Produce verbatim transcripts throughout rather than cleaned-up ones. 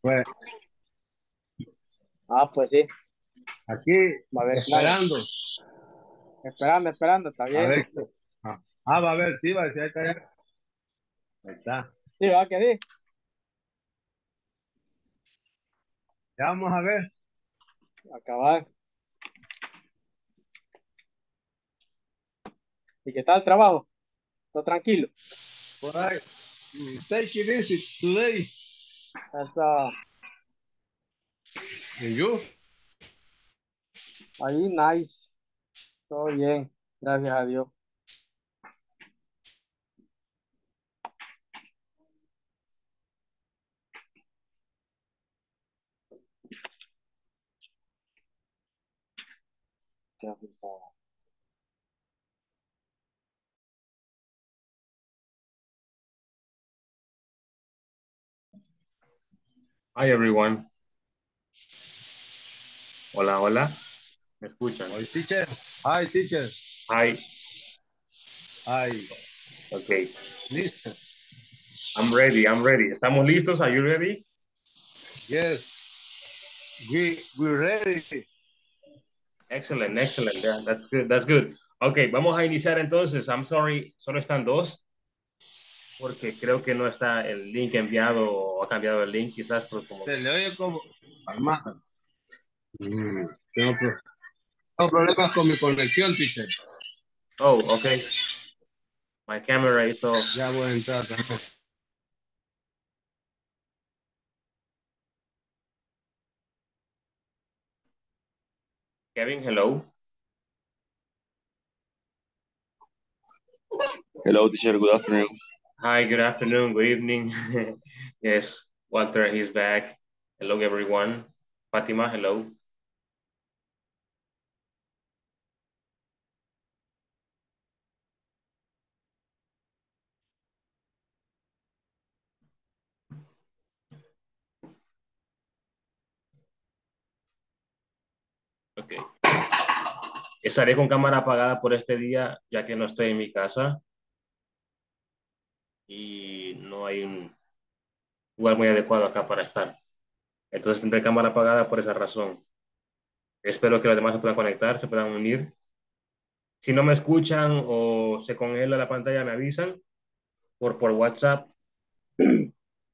Pues. Ah, pues sí. Aquí, va a ver, esperando. Esperando, esperando, está bien. A ver, ah, ah, va a ver, sí, va a decir, ahí está. Ahí está. Sí, va a querer. Ya vamos a ver. Acabar. ¿Y qué tal el trabajo? ¿Todo tranquilo? Por ahí. Take it easy today. That's uh. And you? Ahí, nice. Todo bien. Gracias a Dios. Qué abusado. Hi everyone. Hola, hola. ¿Me escuchan? Hi teacher. Hi teacher. Hi. Hi. Okay. Listo. I'm ready. I'm ready. ¿Estamos listos? Are you ready? Yes. We we're ready. Excellent, excellent. Yeah, that's good. That's good. Okay, vamos a iniciar entonces. I'm sorry, solo están dos. Porque creo que no está el link enviado o ha cambiado el link quizás. Pero como... Se le oye como... Alma. Mm, tengo, pro... tengo problemas con mi conexión, teacher. Oh, okay. My camera is off. Ya voy a entrar. ¿No? Kevin, hello. Hello, teacher. Good afternoon. Hi, good afternoon, good evening. Yes, Walter, he's back. Hello, everyone. Fatima, hello. Okay. Estaré con cámara apagada por este día, ya que no estoy en mi casa. Y no hay un lugar muy adecuado acá para estar. Entonces tendré cámara apagada por esa razón. Espero que los demás se puedan conectar, se puedan unir. Si no me escuchan o se congela la pantalla, me avisan por, por WhatsApp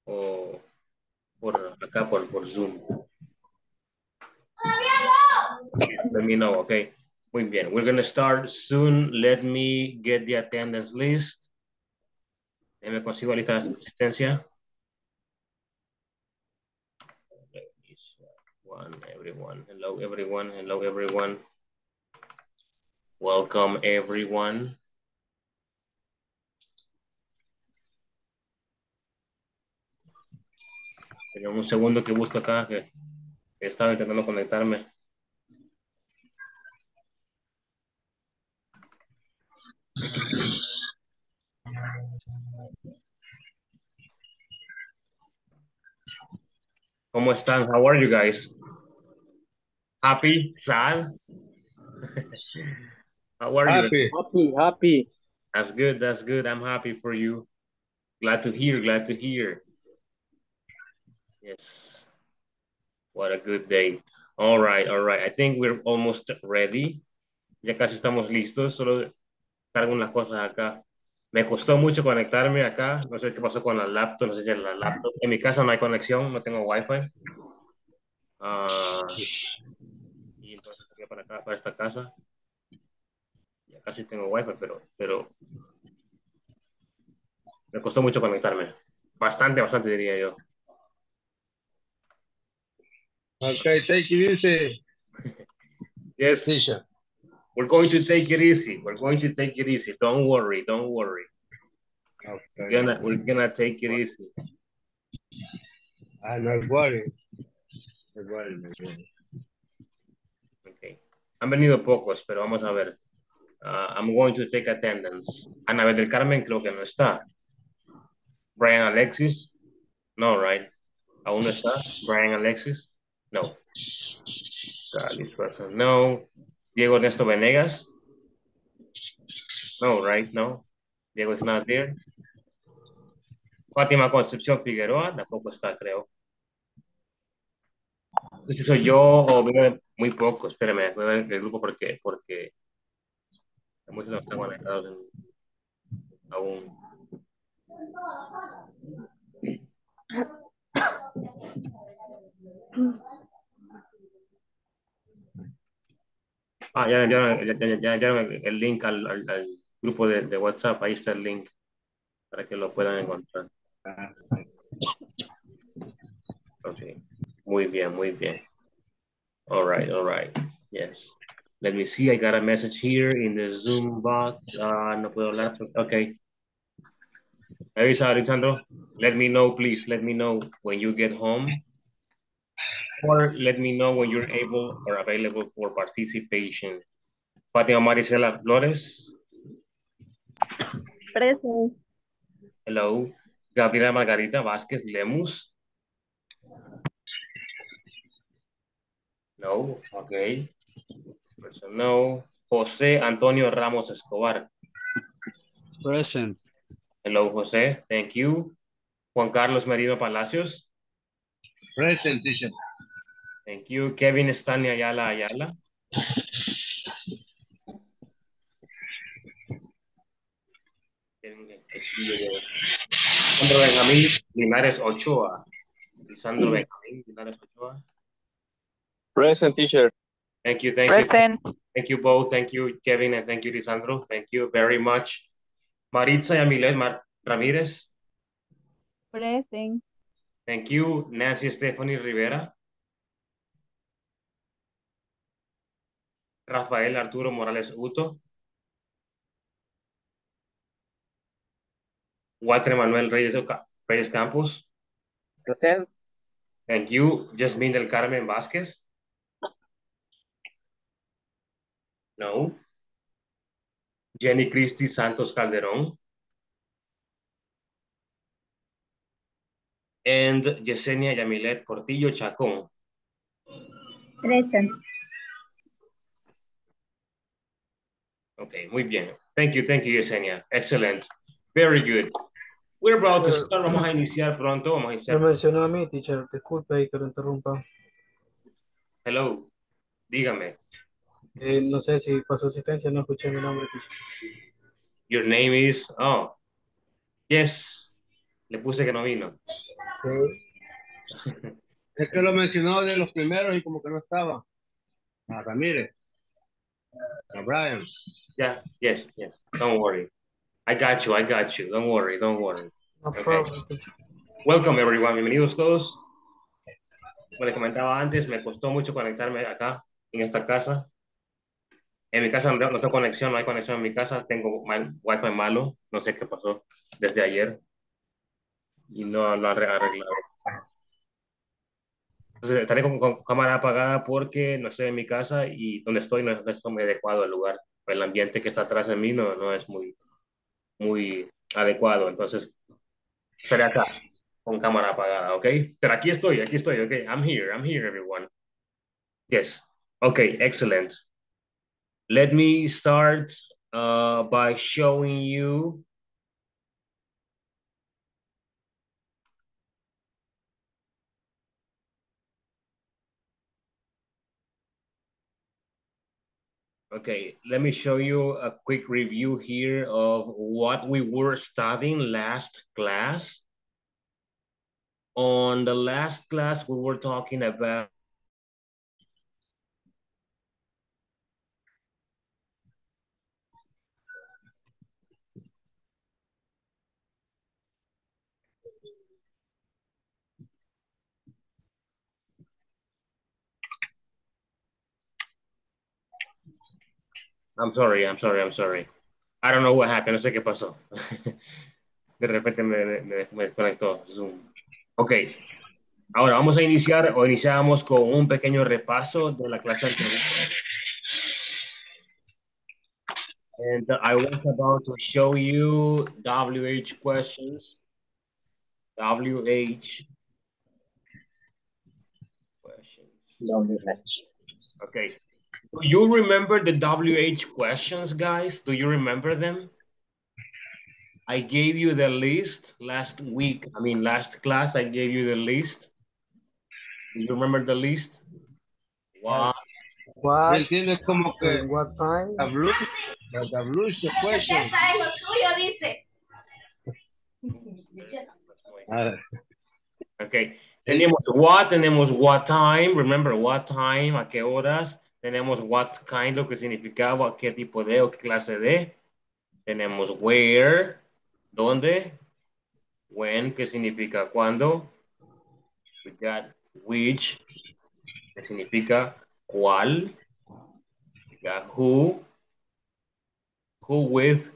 o por acá, por, por Zoom. Let me know, okay. Muy bien. We're going to start soon. Let me get the attendance list. Me consigo la lista de asistencia. One, everyone. Hello, everyone. Hello, everyone. Welcome, everyone. Tenemos un segundo que busco acá, que estaba intentando conectarme. ¿Cómo están? How are you guys? Happy? Sad? How are happy. you? Happy, happy. That's good, that's good. I'm happy for you. Glad to hear, glad to hear. Yes. What a good day. All right, all right. I think we're almost ready. Ya casi estamos listos. Solo cargo unas cosas acá. Me costó mucho conectarme acá. No sé qué pasó con la laptop. No sé si es la laptop. En mi casa no hay conexión. No tengo wifi. Uh, y entonces voy para acá, para esta casa. Ya casi tengo wifi, pero, pero... me costó mucho conectarme. Bastante, bastante diría yo. Ok, take it easy. Yes. Tisha. We're going to take it easy. We're going to take it easy. Don't worry. Don't worry. Okay. We're gonna, we're gonna take it easy. I'm not worried. Not worried, not worried. Okay. Han venido pocos, pero vamos a ver. Uh, I'm going to take attendance. Ana del Carmen creo que no está. Brian Alexis? No, right? ¿Aún no está? Brian Alexis? No. God, this person. No. Diego Néstor Venegas? No, right? No. Diego is not there. Fatima Concepción Figueroa? Tampoco está, creo. No sé si soy yo o muy poco. Espérame, voy a ver el grupo porque, porque muchos no están conectados en, aún. Ah, ya me enviaron, ya, ya, ya enviaron el link al, al, al grupo de, de WhatsApp. Ahí está el link para que lo puedan encontrar. Ok, muy bien, muy bien. All right, all right. Yes. Let me see. I got a message here in the Zoom box. Uh, no puedo hablar. Okay. Marisa, Alexandro, let me know, please. Let me know when you get home. Or let me know when you're able or available for participation. Fatima Marisela Flores. Present. Hello. Gabriela Margarita Vásquez Lemus. No, okay. Person, no. Jose Antonio Ramos Escobar. Present. Hello, Jose. Thank you. Juan Carlos Merino Palacios. Present, teacher. Thank you. Kevin Estanya Ayala Ayala. Lisandro Benjamin Linares Ochoa. Lisandro Benjamin Linares Ochoa. Present, teacher. Thank you, thank Present. you. Thank you both. Thank you, Kevin, and thank you, Lisandro. Thank you very much. Maritza Yamilet Mar Ramírez. Present. Thank you. Nancy Stephanie Rivera. Rafael Arturo Morales Uto. Walter Manuel Reyes, Reyes Campos. Present. Thank you. Jasmine del Carmen Vázquez. No. Jenny Cristi Santos Calderón. And Yesenia Yamilet Cortillo Chacon. Present. Okay, muy bien. Thank you, thank you, Yesenia. Excellent. Very good. We're about to start. Vamos a iniciar pronto. Vamos a iniciar. Me mencionó a mí, teacher. Disculpe y que lo interrumpa. Hello. Dígame. Eh, no sé si pasó asistencia, no escuché mi nombre. Your name is... Oh. Yes. Le puse que no vino. Okay. Es que lo mencionó de los primeros y como que no estaba. A Ramírez. A Brian. Yeah. Yes, yes. Don't worry. I got you, I got you. Don't worry, don't worry. No okay. problem. Welcome, everyone. Bienvenidos todos. Como les comentaba antes, me costó mucho conectarme acá, en esta casa. En mi casa no tengo conexión, no hay conexión en mi casa. Tengo wifi malo, no sé qué pasó desde ayer. Y no lo he arreglado. Entonces estaré con, con cámara apagada porque no estoy en mi casa y donde estoy no es, no es muy adecuado el lugar. El ambiente que está atrás de mí no, no es muy, muy adecuado. Entonces estaré acá con cámara apagada, ¿ok? Pero aquí estoy, aquí estoy, ¿ok? I'm here, I'm here, everyone. Yes, ok, excellent. Let me start uh, by showing you Okay, let me show you a quick review here of what we were studying last class. On the last class, we were talking about I'm sorry, I'm sorry, I'm sorry. I don't know what happened. No sé qué pasó. De repente me, me, me desconectó Zoom. Ok. Ahora vamos a iniciar o iniciamos con un pequeño repaso de la clase anterior. And I was about to show you W H questions. W H questions. W H. Okay. Do you remember the W H questions, guys? Do you remember them? I gave you the list last week. I mean, last class, I gave you the list. Do you remember the list? What? What? ¿Entiendes como que? What time? Abluce, abluce the question. ¿Qué es lo tuyo, dices? Okay. Tenemos what, tenemos what time. Remember what time, a qué horas. Tenemos what kind, lo que significaba, qué tipo de o qué clase de. Tenemos where, dónde. When, que significa cuándo. We got which, que significa cuál. We got who. Who with,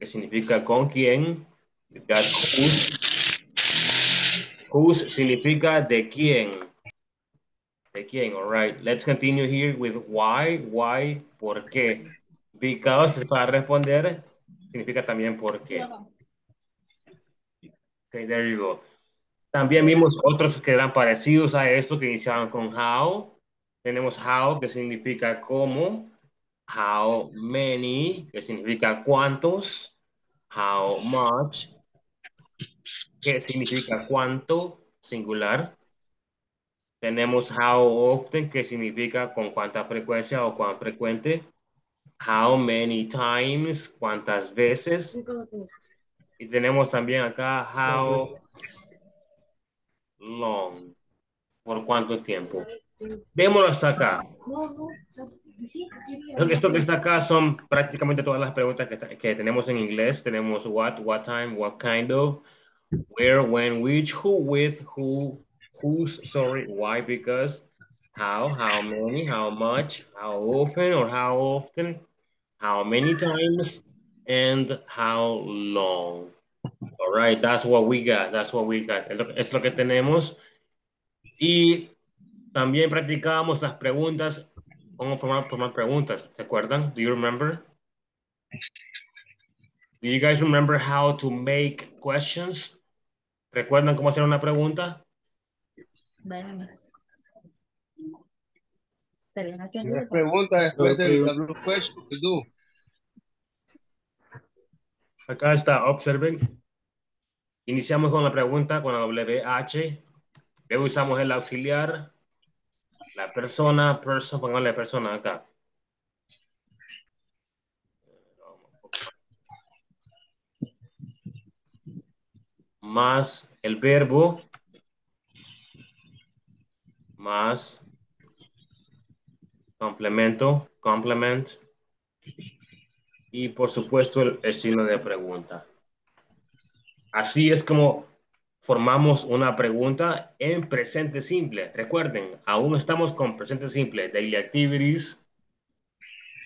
que significa con quién. We got whose. Whose significa de quién. De quién, all right. Let's continue here with why, why, por qué. Because, para responder, significa también por qué. Okay, there you go. También vimos otros que eran parecidos a esto, que iniciaban con how. Tenemos how, que significa cómo. How many, que significa cuántos. How much, que significa cuánto, singular. Tenemos how often, que significa con cuánta frecuencia o cuán frecuente. How many times, cuántas veces. Y tenemos también acá how long, por cuánto tiempo. Démoslo hasta acá. Creo que esto que está acá son prácticamente todas las preguntas que, que tenemos en inglés. Tenemos what, what time, what kind of, where, when, which, who, with, who, whose, sorry, why, because, how, how many, how much, how often or how often, how many times, and how long. All right, that's what we got, that's what we got. Es lo que tenemos. Y también practicábamos las preguntas, cómo formar, formar preguntas, ¿se acuerdan? Do you remember? Do you guys remember how to make questions? ¿Recuerdan cómo hacer una pregunta? Bueno. Pero no tengo una pregunta después del question to do. Acá está, observen. Iniciamos con la pregunta, con la W H. Luego usamos el auxiliar. La persona, person, pongan la persona acá. Más el verbo. Más complemento, complement. Y por supuesto el, el signo de pregunta. Así es como formamos una pregunta en presente simple. Recuerden, aún estamos con presente simple. Daily activities,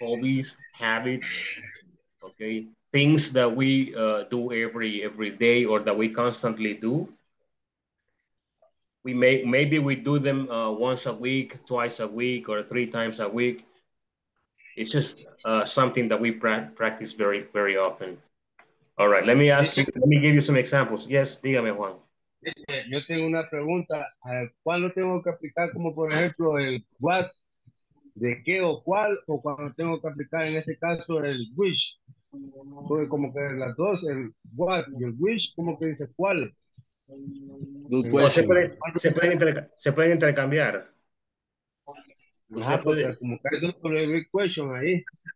hobbies, habits, okay, things that we uh, do every every day or that we constantly do. We may maybe we do them uh, once a week, twice a week, or three times a week. It's just uh, something that we pra practice very, very often. All right, let me ask you, let me give you some examples. Yes, dígame, Juan. Yo tengo una pregunta. ¿Cuándo tengo que aplicar, como por ejemplo, el what, de qué o cuál, o cuando tengo que aplicar en este caso el which? Porque como que las dos, el what y el which, como que dice cuál. No, se, puede, se, pueden interca se pueden intercambiar. Usted puede,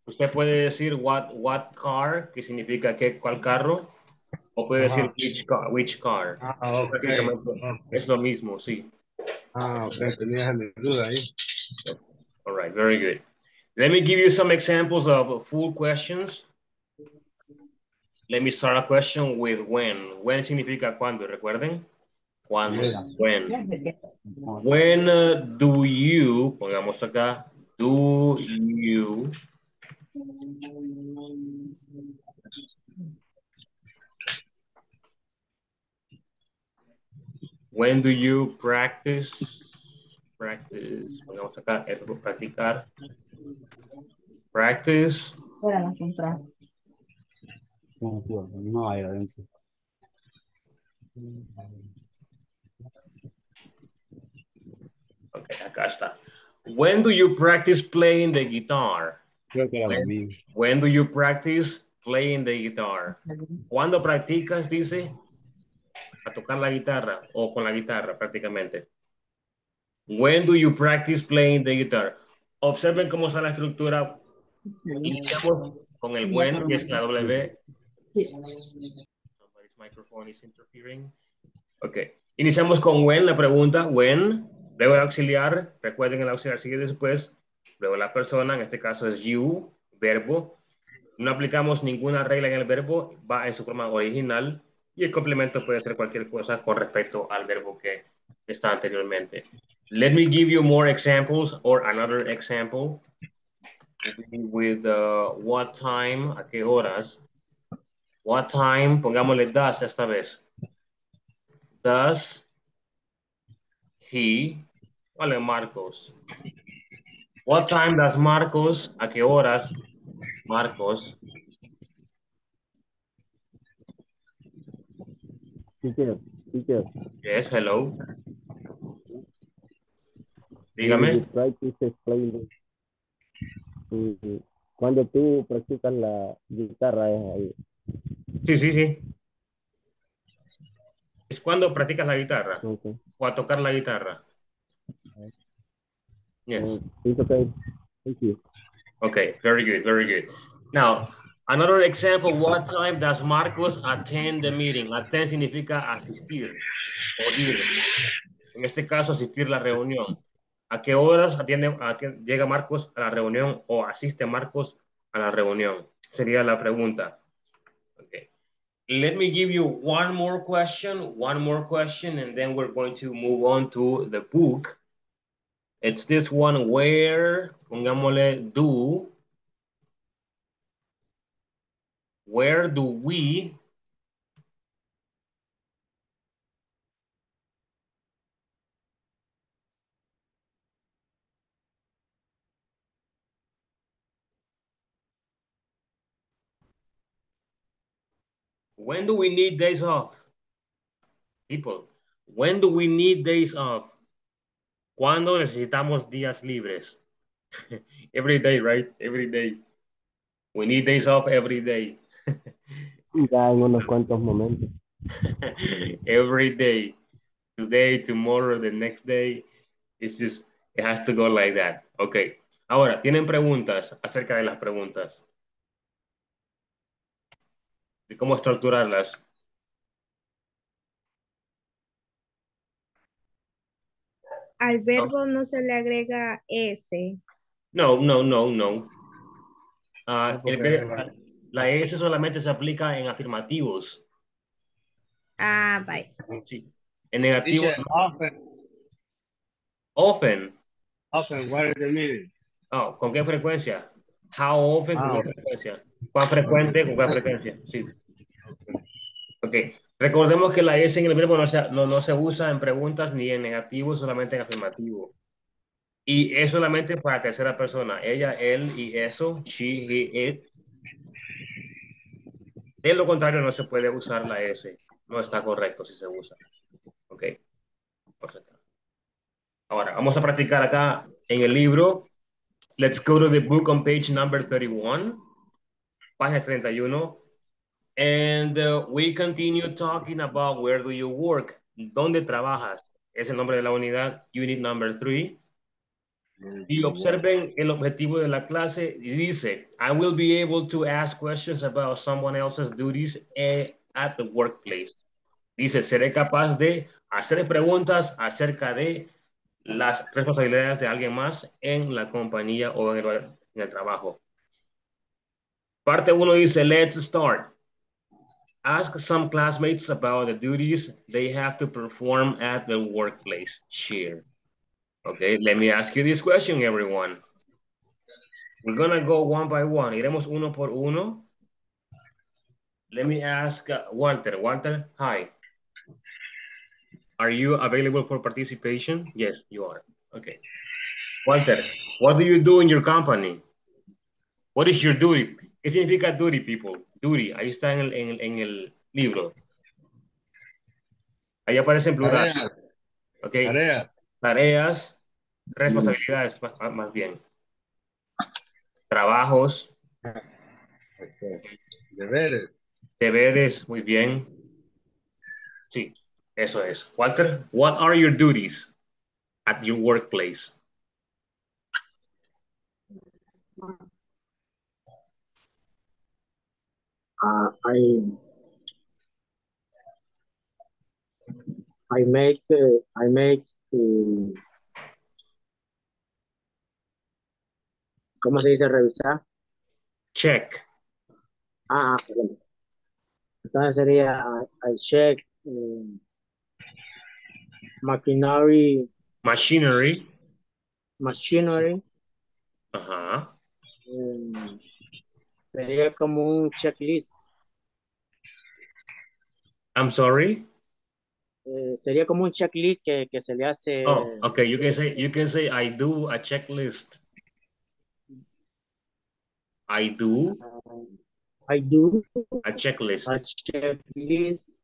usted puede decir what, what car, que significa qué, cuál carro, o puede decir ah, which car. Which car. Ah, okay. Es lo mismo, sí. Ah, okay. Tenía duda ahí. All right, very good. Let me give you some examples of full questions. Let me start a question with when. When significa cuando, recuerden. Cuando, when. When uh, do you, pongamos acá, do you when do you practice, practice, pongamos acá, es por practicar, practice, no hay adentro. Okay, acá está. When do you practice playing the guitar? Creo que when, when do you practice playing the guitar? ¿Cuándo practicas, dice, a tocar la guitarra o con la guitarra prácticamente? When do you practice playing the guitar? Observen cómo está la estructura. Iniciamos con el when, que es la W. Somebody's microphone is interfering. Ok. Iniciamos con when, la pregunta, when. Luego el auxiliar, recuerden el auxiliar sigue después. Luego la persona, en este caso es you, verbo. No aplicamos ninguna regla en el verbo, va en su forma original. Y el complemento puede ser cualquier cosa con respecto al verbo que está anteriormente. Let me give you more examples or another example. With uh, what time, a qué horas. What time, pongámosle does esta vez. Does he, vale, Marcos. What time does Marcos, a qué horas, Marcos. Teacher, teacher. Yes, hello. Dígame. Cuando tú practicas la guitarra es ahí. Sí, sí, sí. Es cuando practicas la guitarra. Okay. O a tocar la guitarra. Okay. Yes. It's okay. Thank you. Okay, very good, very good. Now, another example, what time does Marcos attend the meeting? Attend significa asistir o ir. En este caso, asistir a la reunión. ¿A qué horas atiende, a qué llega Marcos a la reunión o asiste Marcos a la reunión? Sería la pregunta. Okay. Let me give you one more question, one more question, and then we're going to move on to the book. It's this one where, pongámosle do, where do we, when do we need days off? People, when do we need days off? ¿Cuándo necesitamos días libres? Every day, right? Every day. We need days off every day. Ya en unos cuantos momentos. Every day. Today, tomorrow, the next day. It's just, it has to go like that. Okay. Ahora, ¿tienen preguntas acerca de las preguntas? ¿De cómo estructurarlas? Al verbo no se le agrega S. No, no, no, no. Uh, el verbo, la S solamente se aplica en afirmativos. Ah, bye. Sí. En negativo. Often. Often. Often, what is the meaning? Oh, ¿con qué frecuencia? How often, ah, ¿con qué frecuencia? ¿Cuán frecuente, con qué frecuencia? Sí. Ok. Recordemos que la S en el verbo no se, no, no se usa en preguntas ni en negativo, solamente en afirmativo. Y es solamente para tercera persona. Ella, él y eso. She, he, it. De lo contrario, no se puede usar la S. No está correcto si se usa. Ok. Ahora, vamos a practicar acá en el libro. Let's go to the book on page number thirty-one. Página treinta y uno. And uh, we continue talking about where do you work? ¿Dónde trabajas? Es el nombre de la unidad, unit number three. Y observen el objetivo de la clase y dice, I will be able to ask questions about someone else's duties at the workplace. Dice, seré capaz de hacer preguntas acerca de las responsabilidades de alguien más en la compañía o en el, en el trabajo. Parte uno dice, let's start. Ask some classmates about the duties they have to perform at the workplace. Share. Okay, let me ask you this question, everyone. We're gonna go one by one. Iremos uno por uno. Let me ask uh, Walter. Walter, hi. Are you available for participation? Yes, you are. Okay. Walter, what do you do in your company? What is your duty? ¿Qué significa duty, people? Duty, ahí está en el, en el, en el libro. Ahí aparece en plural. Tareas. Okay. Tareas. Tareas, responsabilidades, más, más bien. Trabajos. Okay. Deberes. Deberes, muy bien. Sí, eso es. Walter, what are your duties? at your workplace? Uh, I I make uh, I make uh, ¿cómo se dice revisar? Check. Ah, bueno. Entonces sería I, I check um, machinery. Machinery. Machinery. Ajá. Um, sería como un checklist. I'm sorry. Uh, sería como un checklist que, que se le hace. Oh, okay. You can say you can say I do a checklist. I do. Um, I do a checklist. A checklist.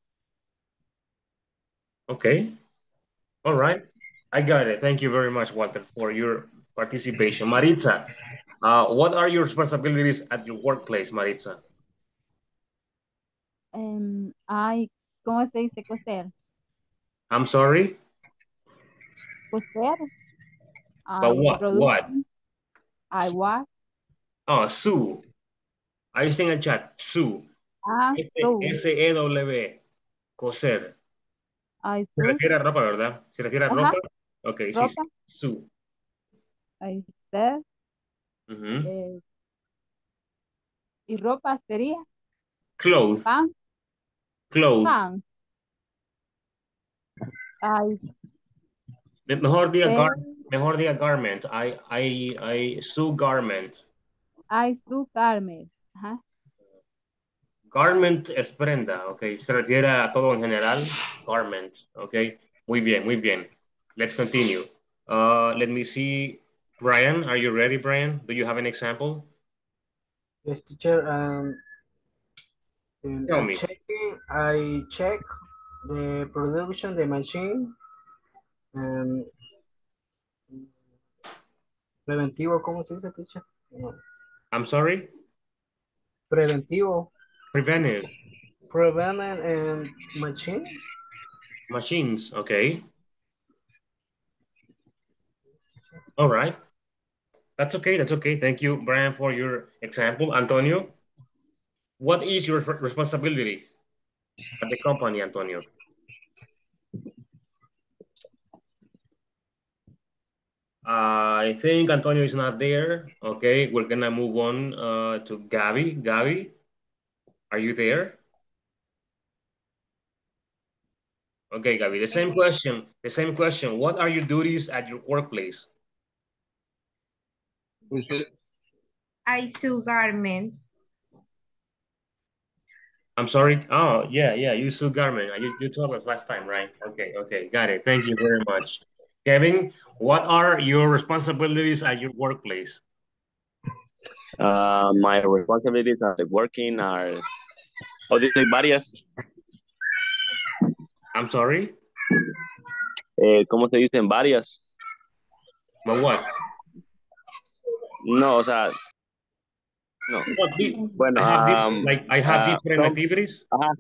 Okay. All right. I got it. Thank you very much, Walter, for your participation. Maritza, uh, what are your responsibilities at your workplace, Maritza? Um, I, ¿cómo se dice coser? I'm sorry? Coser. But I what? Produce. What? I what? Oh, Sue. I seen a chat. Sue. Ah, Sue. S E W E. Coser. Ay, se refiere a ropa, ¿verdad? Se refiere a ropa. Ok, ropa. Sí. Sue. Ahí está. Uh -huh. eh, ¿Y ropa sería? Clothes. Pan. Clothes. Pan. Ay. Mejor diga, eh. gar mejor diga garment. I, I, I, Sue garment. I, Sue garment. Ajá. Garment es prenda, ok. Se refiere a todo en general. Garment, ok. Muy bien, muy bien. Let's continue. Uh, let me see. Brian, are you ready, Brian? Do you have an example? Yes, teacher. Um, Tell me. Checking, I check the production, the machine. Um, preventivo, ¿cómo se dice, teacher? No. I'm sorry? Preventivo. Preventive. Preventive and machine. Machines, okay. All right. That's okay, that's okay. Thank you, Brian, for your example. Antonio, what is your responsibility at the company, Antonio? I think Antonio is not there. Okay, we're gonna move on uh, to Gabby. Gabby, are you there? Okay, Gabby, the same question, the same question. What are your duties at your workplace? I sew garments. I'm sorry? Oh, yeah, yeah, you sew garment. You, you told us last time, right? Okay, okay, got it. Thank you very much. Kevin, what are your responsibilities at your workplace? Uh, my responsibilities at the working are... Oh, did you say varias? I'm sorry? Eh, ¿Cómo se dicen varias? But what? No, o sea... No. Bueno, I have, um, like, I have uh, different some, activities? Uh,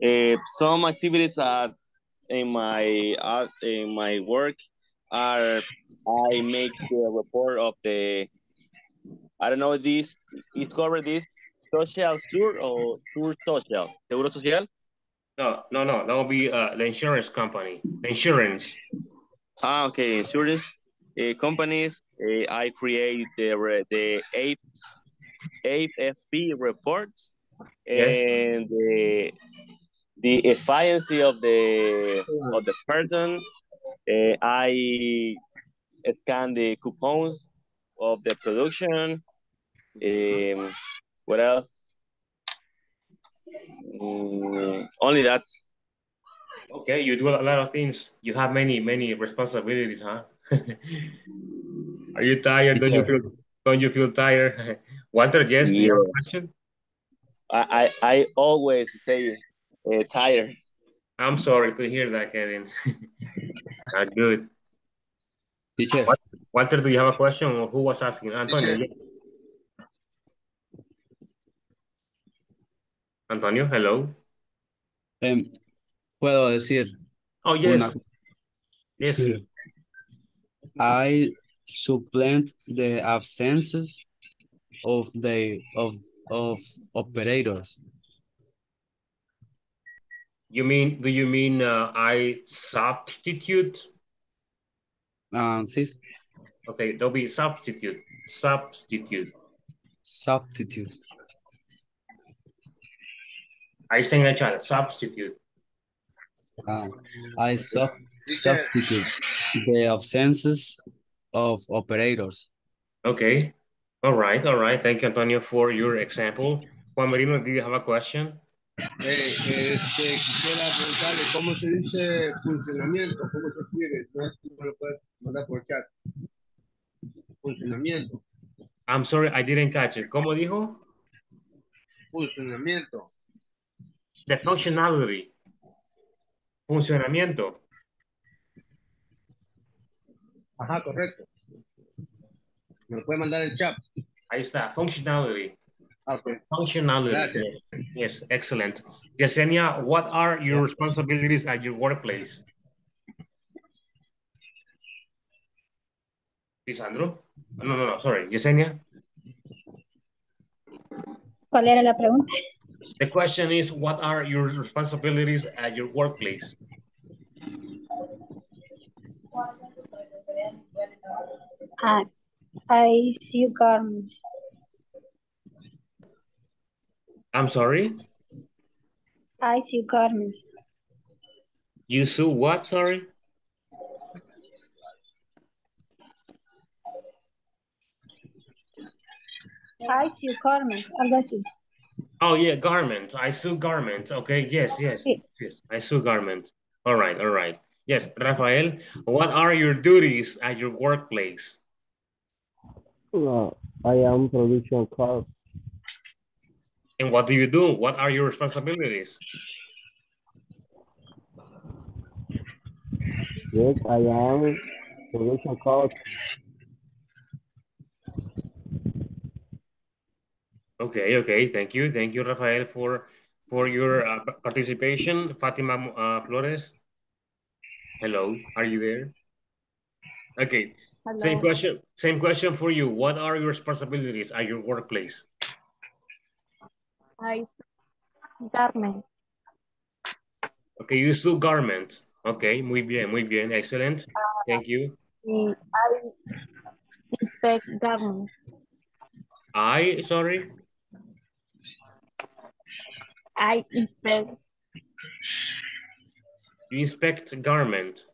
eh, some activities are... In my uh, in my work, are I make the report of the I don't know this is covered this social tour or tour social seguro social. No, no, no. That will be uh, the insurance company. Insurance. Ah, okay. Insurance uh, companies. Uh, I create the the A F P reports and the. Yes. Uh, The efficiency of the of the person, uh, I scan the coupons of the production. Um, what else? Um, only that. Okay, you do a lot of things. You have many many responsibilities, huh? Are you tired? Don't you feel don't you feel tired? Walter, yes, yeah. Your question. I I, I always say. Uh, tired. I'm sorry to hear that, Kevin. Not good. Teacher. Walter, do you have a question? Or who was asking? Antonio. Antonio, hello. Um, puedo decir. Oh, yes. Una... Yes. Sí. I supplant the absences of the of of operators. You mean? Do you mean uh, I substitute? Um, sis. Okay, there'll be substitute. Substitute. Substitute. I think I try to substitute. Uh, I sub substitute the absences of operators. Okay. All right. All right. Thank you, Antonio, for your example. Juan Marino, do you have a question? Eh, este, quisiera preguntarle cómo se dice funcionamiento, cómo se escribe, no es cómo lo puedes mandar por chat. Funcionamiento. I'm sorry, I didn't catch it. ¿Cómo dijo? Funcionamiento. The functionality. Funcionamiento. Ajá, correcto. Me lo puede mandar el chat. Ahí está, functionality. Okay. Functionality. Yes. Yes, excellent. Yesenia, what are your responsibilities at your workplace? Lisandro? No, no, no, sorry. Yesenia? ¿Cuál era la pregunta? The question is, what are your responsibilities at your workplace? Uh, I see garments. I'm sorry? I sew garments. You sew what, sorry? I sew garments, Alexis. Oh yeah, garments, I sew garments. Okay, yes, yes, yes, I sew garments. All right, all right. Yes, Rafael, what are your duties at your workplace? Uh, I am production clerk. And what do you do? What are your responsibilities? Yes, I am production coach. Okay, okay. Thank you. Thank you, Rafael, for, for your uh, participation. Fatima uh, Flores. Hello, are you there? Okay, hello. Same question. Same question for you. What are your responsibilities at your workplace? I garment. Okay, you sew garments. Okay, muy bien, muy bien, excellent. Uh, Thank you. I inspect garments. I, sorry? I inspect. You inspect garment.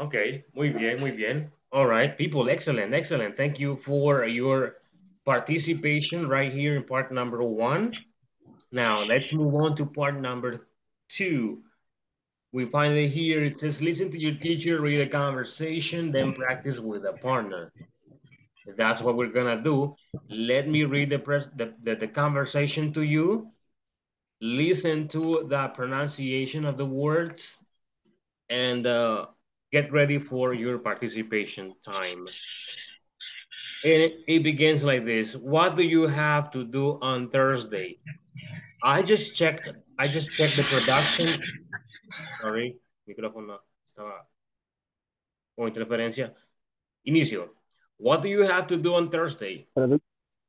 Okay, muy bien, muy bien. All right, people, excellent, excellent. Thank you for your participation right here in part number one. Now let's move on to part number two. We finally hear it says, listen to your teacher, read a conversation, then practice with a partner. That's what we're gonna do. Let me read the, pres the, the, the conversation to you. Listen to the pronunciation of the words and uh, get ready for your participation time. And it, it begins like this. What do you have to do on Thursday? I just checked, I just checked the production. Sorry, micrófono estaba con interferencia. Inicio. What do you have to do on Thursday?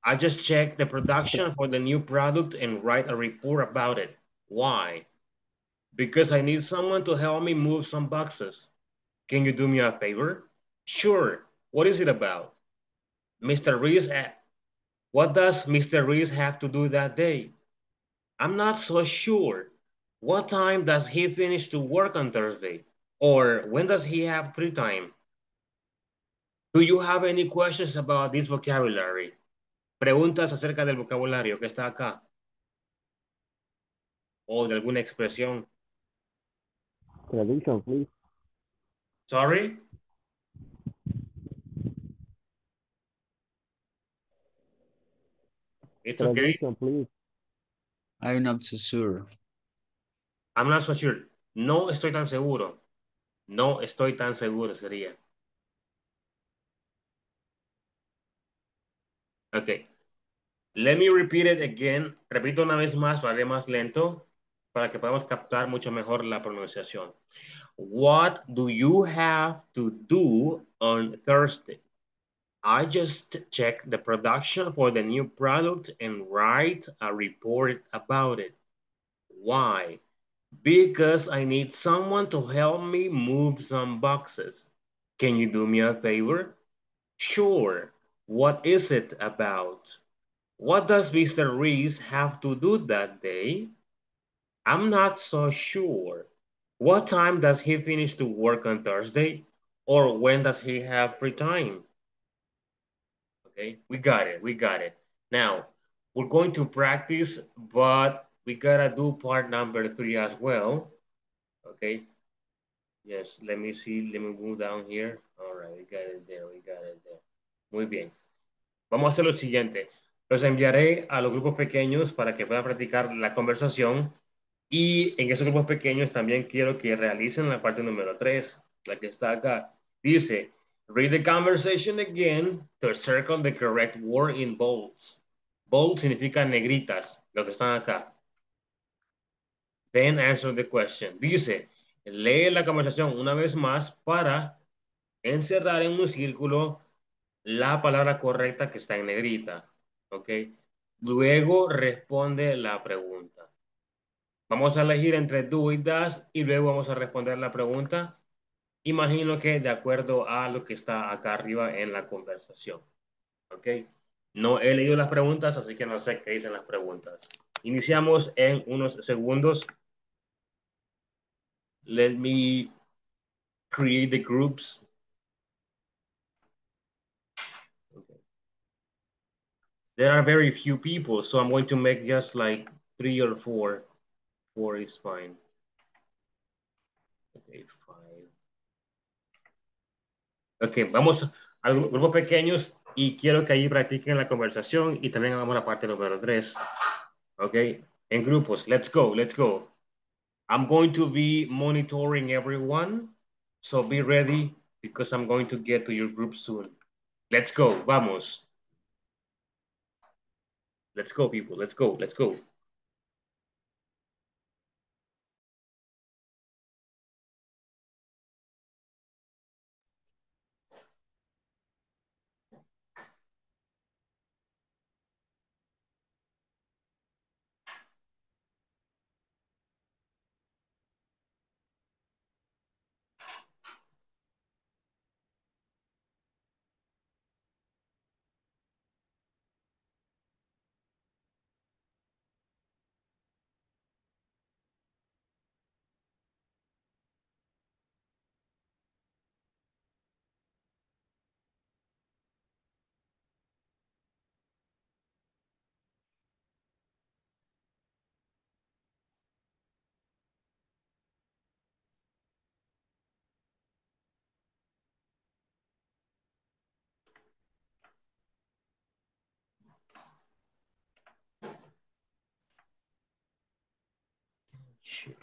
I just checked the production for the new product and write a report about it. Why? Because I need someone to help me move some boxes. Can you do me a favor? Sure. What is it about? Mister Reese, what does Mister Reese have to do that day? I'm not so sure. What time does he finish to work on Thursday? Or when does he have free time? Do you have any questions about this vocabulary? Preguntas acerca del vocabulario que está acá. O de alguna expresión. Traduction, please. Sorry? It's okay. Please. I'm not so sure. I'm not so sure. No estoy tan seguro. No estoy tan seguro sería. Okay. Let me repeat it again. Repito una vez más, lo haré más lento. para que podamos captar mucho mejor la pronunciación. What do you have to do on Thursday? I just check the production for the new product and write a report about it. Why? Because I need someone to help me move some boxes. Can you do me a favor? Sure. What is it about? What does Mister Reese have to do that day? I'm not so sure. What time does he finish to work on Thursday? Or when does he have free time? Okay, we got it, we got it. Now, we're going to practice, but we gotta do part number three as well, okay? Yes, let me see, let me move down here. All right, we got it there, we got it there. Muy bien. Vamos a hacer lo siguiente. Los enviaré a los grupos pequeños para que puedan practicar la conversación. Y en esos grupos pequeños también quiero que realicen la parte número tres, la que está acá. Dice, read the conversation again to circle the correct word in bolds. Bold significa negritas, lo que están acá. Then answer the question. Dice, lee la conversación una vez más para encerrar en un círculo la palabra correcta que está en negrita. Ok. Luego responde la pregunta. Vamos a elegir entre dudas y luego vamos a responder la pregunta. Imagino que de acuerdo a lo que está acá arriba en la conversación. Ok. No he leído las preguntas, así que no sé qué dicen las preguntas. Iniciamos en unos segundos. Let me create the groups. There are very few people, so I'm going to make just like three or four. Four is fine. Okay, five. Okay, vamos a grupos pequeños y quiero que allí practiquen la conversación y también hagamos la parte número tres. Okay, en grupos. Let's go, let's go. I'm going to be monitoring everyone, so be ready because I'm going to get to your group soon. Let's go, vamos. Let's go, people. Let's go. Let's go. Sure.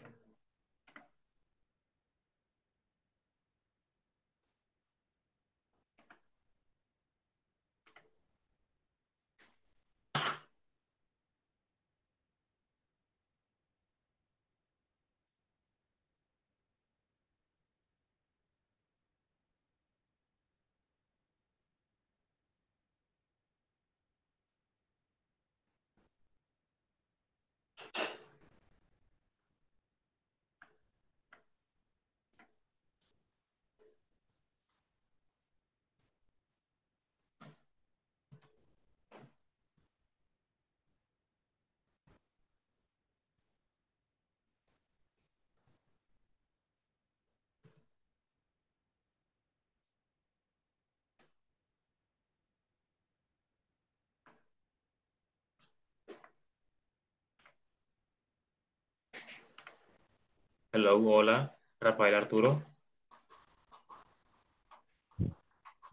Hello, hola, Rafael Arturo.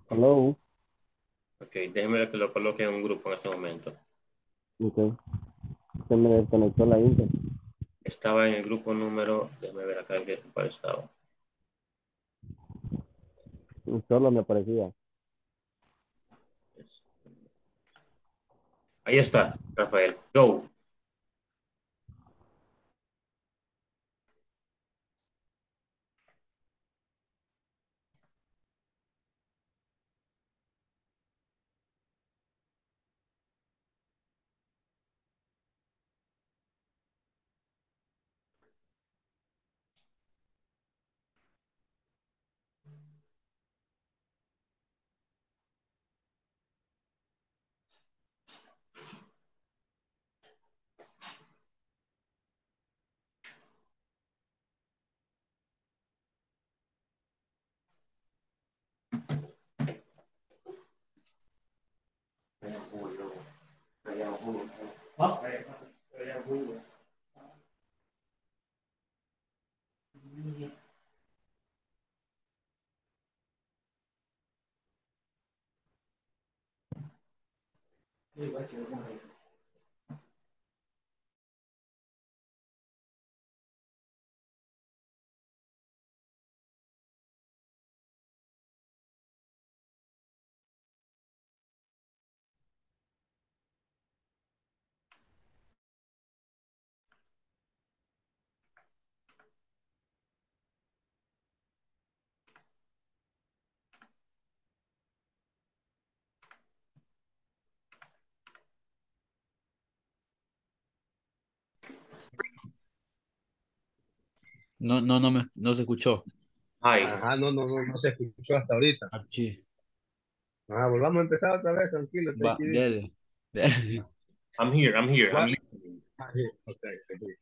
Hello. Ok, déjeme que lo coloque en un grupo en este momento. Ok. Se me desconectó la inter. Estaba en el grupo número, déjeme ver acá en cuál estaba. Solo me aparecía. Ahí está, Rafael. Go. No, no, no, me, no se escuchó. Ay. Ajá, no, no, no, no se escuchó hasta ahorita. Sí. Ah, volvamos a empezar otra vez, tranquilo. Ba dale. Dale. I'm here, I'm here. What, I'm here. Okay, okay.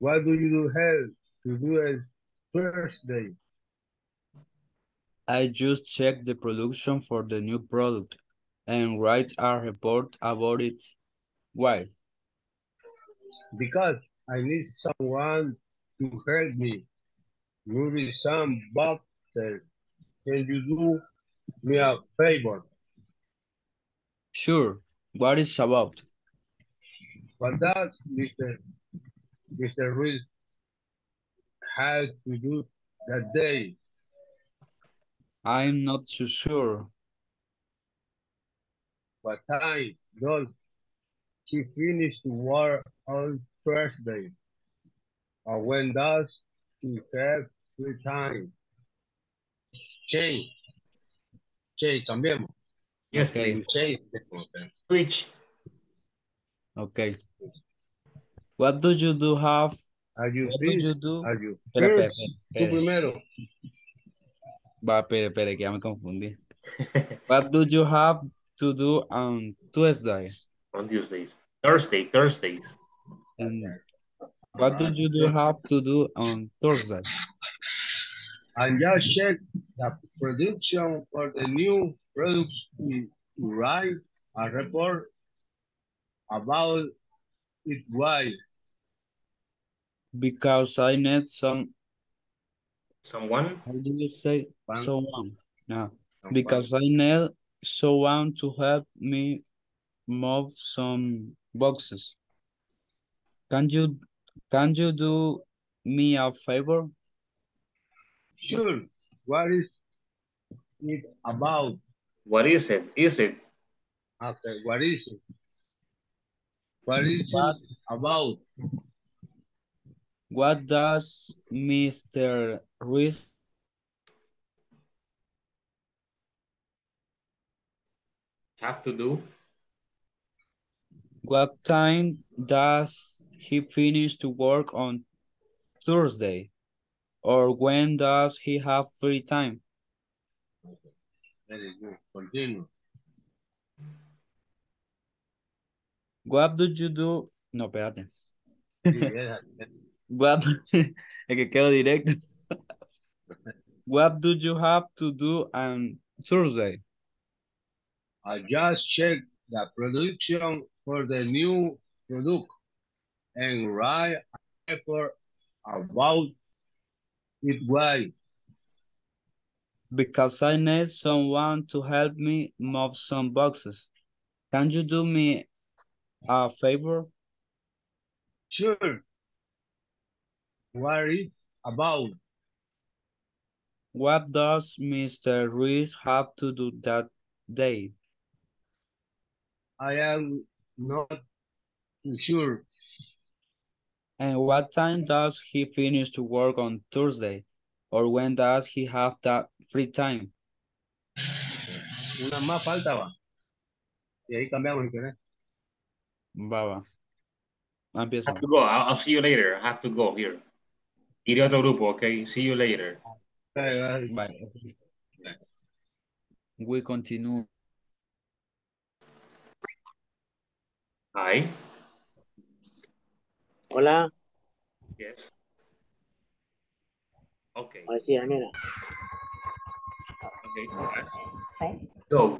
What do you do have to do on Thursday? I just checked the production for the new product and write a report about it. Why? Because I need someone to help me. Maybe some butter. Can you do me a favor? Sure. What is about? But that Mister Mister Reese had to do that day. I'm not so sure. What time does he finish work on Thursday? Or when does he have free time? Change. Change, cambiemos. Yes, okay. Change. Switch. Okay. What do you do have? Are you what finished? Do you do? Are you finished? Tú primero. Va, espere, espere, que ya me confundí. What do you have to do on Tuesday? On Tuesdays. Thursday, Thursdays. And what do you do have to do on Thursday? I just checked the production for the new products to write a report about it. Why? Because I need some... Someone? How do you say? One. Someone. No. Someone. Because I need someone to help me move some boxes. Can you... Can you do me a favor? Sure. What is it about? What is it? Is it? Okay, what is it? What is what, it about? What does Mister Reese... have to do? What time does he finish to work on Thursday? Or when does he have free time? Very good. Continue. What do you do? No, espérate. What... Es que quedo directo. What do you have to do on Thursday? I just checked the production for the new product and write an effort about it. Why? Because I need someone to help me move some boxes. Can you do me a favor? Sure. What is about? What does Mister Reese have to do that day? I am not sure. And what time does he finish to work on Thursday? Or when does he have that free time? Una más faltaba. Y ahí cambiamos el querer. Baba. I have to go. I'll, I'll see you later. I have to go here. Iré a otro grupo, okay? See you later. Bye. Bye. Bye. We continue. Hi. Hola. Yes. Okay. Ahora sí, mira. Okay. Hi. Go.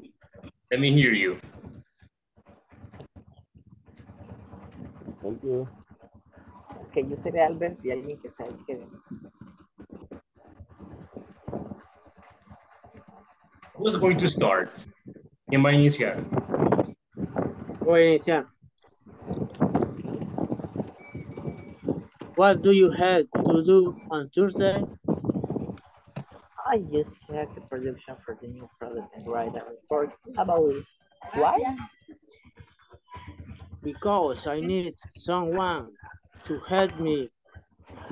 Let me hear you. Thank you. Que yo seré Albert y alguien que sabe que. Who's going to start? ¿Quién va a iniciar? voy a iniciar. What do you have to do on Tuesday? I just checked the production for the new product and write a report about it. Why? Because I need someone to help me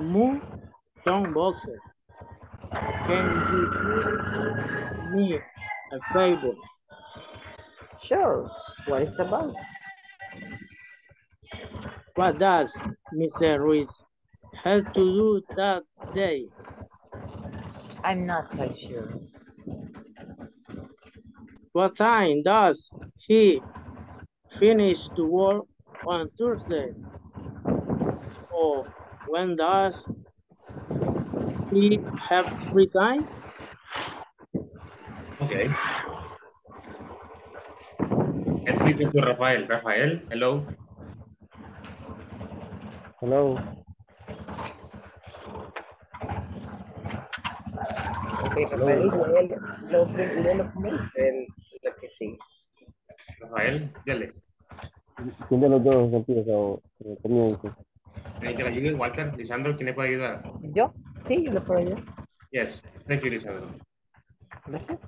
move some boxes. Can you do me a favor? Sure. What is it about? What does Mister Ruiz have to do that day? I'm not so sure. What time does he finish to work on Thursday? Or when does he have free time? Okay. Let's listen to Rafael. Rafael, hello. Hello. Okay, Rafael, lo primero el la que sí. Rafael, dale. ¿Quién de los dos empieza o comienza? ¿Quién te ayude, Walter? Lisandro, ¿quién le puede ayudar? Yo, sí, yo le puedo ayudar. Yes, thank you, Lisandro. Gracias.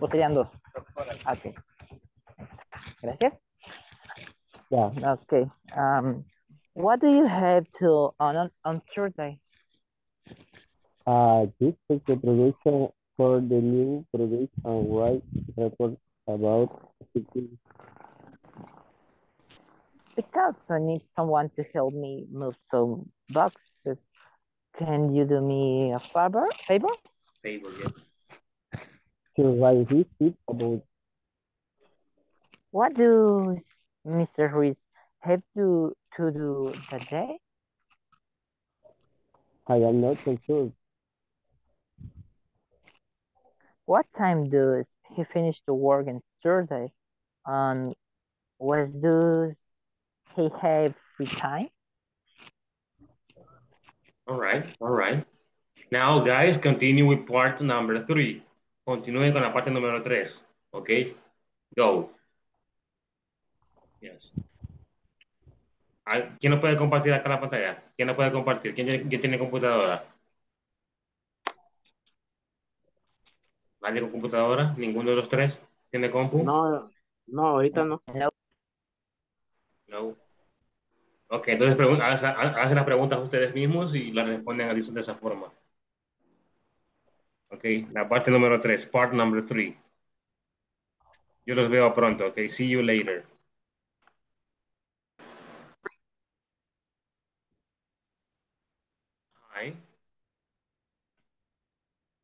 ¿O serían dos? Okay. Gracias. Yeah. Okay. Um. What do you have to on on Thursday? Uh, this is the production for the new product and write report about it. Because I need someone to help me move some boxes. Can you do me a favor? Favor? Favor, yes. To write this bit about. What does Mister Reese have to to do that day? I am not so sure. What time does he finish the work on Thursday? Um, what does he have free time? All right, all right. Now, guys, continue with part number three. Continúen con la parte número tres. Okay, go. Yes. ¿Quién nos puede compartir acá la pantalla? ¿Quién nos puede compartir? ¿Quién, quién tiene computadora? ¿Nadie con computadora? ¿Ninguno de los tres tiene compu? No, no, ahorita no. No. No. Ok, entonces hacen las preguntas ustedes mismos y las responden a de esa forma. Ok, la parte número tres, part number three. Yo los veo pronto, ok, see you later.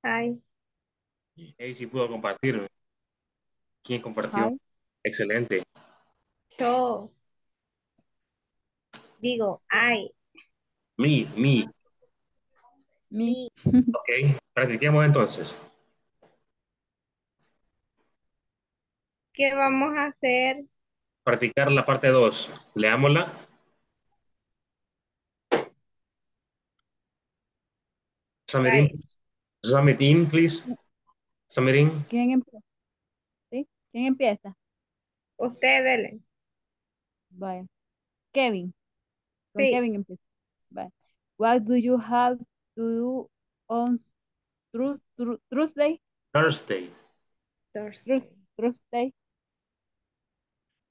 Hi. Hey, si pudo compartir. ¿Quién compartió? Hi. Excelente. Yo. Digo, I. Me, me. Me. Ok, practiquemos entonces. ¿Qué vamos a hacer? Practicar la parte dos. Leámosla. Samirín, Samirín, please. Samirín. ¿Quién empieza? ¿Sí? ¿Quién empieza? Usted, dele. Vaya. Kevin. Con sí. Kevin empieza. Vaya. What do you have to do on Thursday? Thursday. Thursday. Thursday.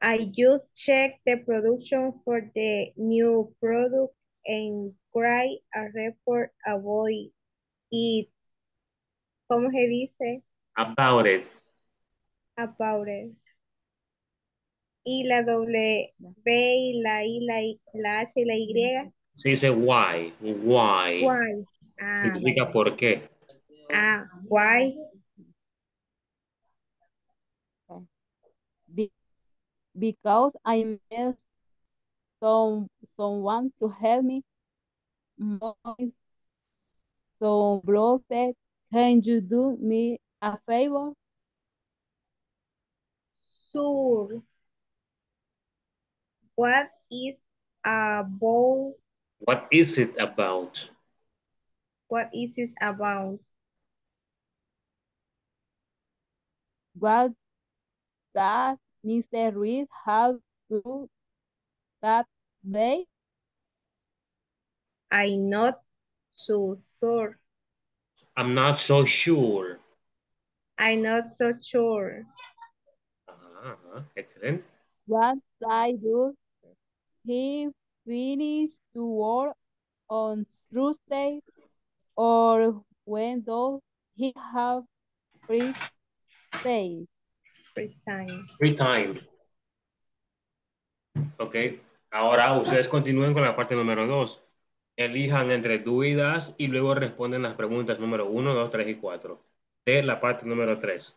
I just checked the production for the new product and write a report about it. It. ¿Cómo se dice? About it. About it. Y la doble B y la I, la, I, la H y la Y. Se dice why. Why. Why. Ah, significa vale. Por qué. Ah, why. Be because I need some, someone to help me. So, bro said, can you do me a favor? Sure. What is about? What is it about? What is it about? What does Mister Reed have do that day? I'm not so sure. I'm not so sure. I'm not so sure. Uh-huh. Excellent. What I do? He finished to work on Tuesday, or when does he have free day? Free time. Free time. Ok. Ahora ustedes continúen con la parte número dos. Elijan entre dudas y luego responden las preguntas número uno, dos, tres y cuatro de la parte número tres.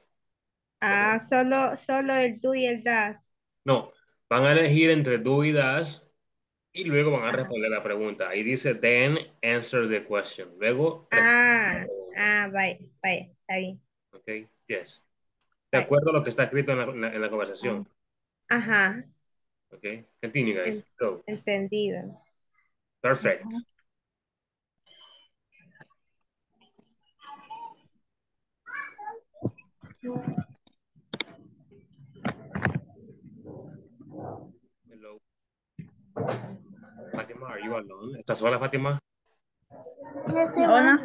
Ah, okay. solo, solo el do y el das. No, van a elegir entre do y das y luego van a responder ah. la pregunta. Ahí dice, then answer the question. Luego. Ah, ah, vaya, vaya, está bien. Ok, yes. De bye. Acuerdo a lo que está escrito en la, en la, en la conversación. Ajá. Ok, continue, guys. Go. Entendido. Perfect. Ajá. Hello. Fatima, are you alone? ¿Estás sola, Fatima? Hola.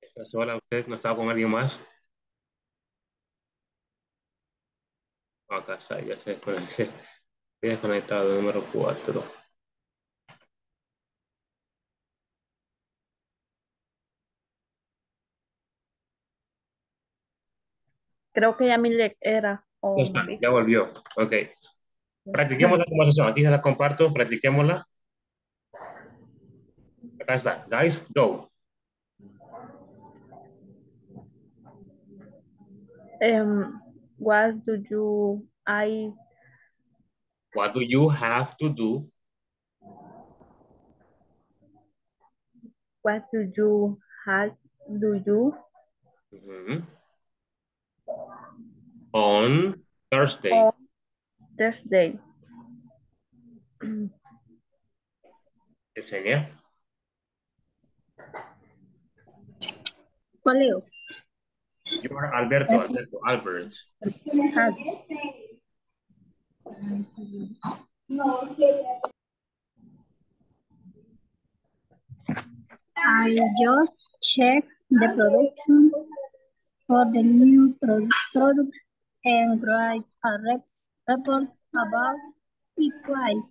¿Estás sola? ¿Usted no está con alguien más? Acá está, ya se desconectó. Voy desconectado, número cuatro. Creo que Yamilet era. Oh, ya, está, ya volvió. Ok. Practiquemos la conversación. Aquí se la comparto. Practiquémosla. Acá está. Guys, go. Um, what do you... I... What do you have to do? What do you have to do? Mm-hmm. On Thursday. On Thursday. Yesenia. Julio. You are Alberto, Alberto, Albert. I just checked the production for the new product, product and write a rep, report about it twice.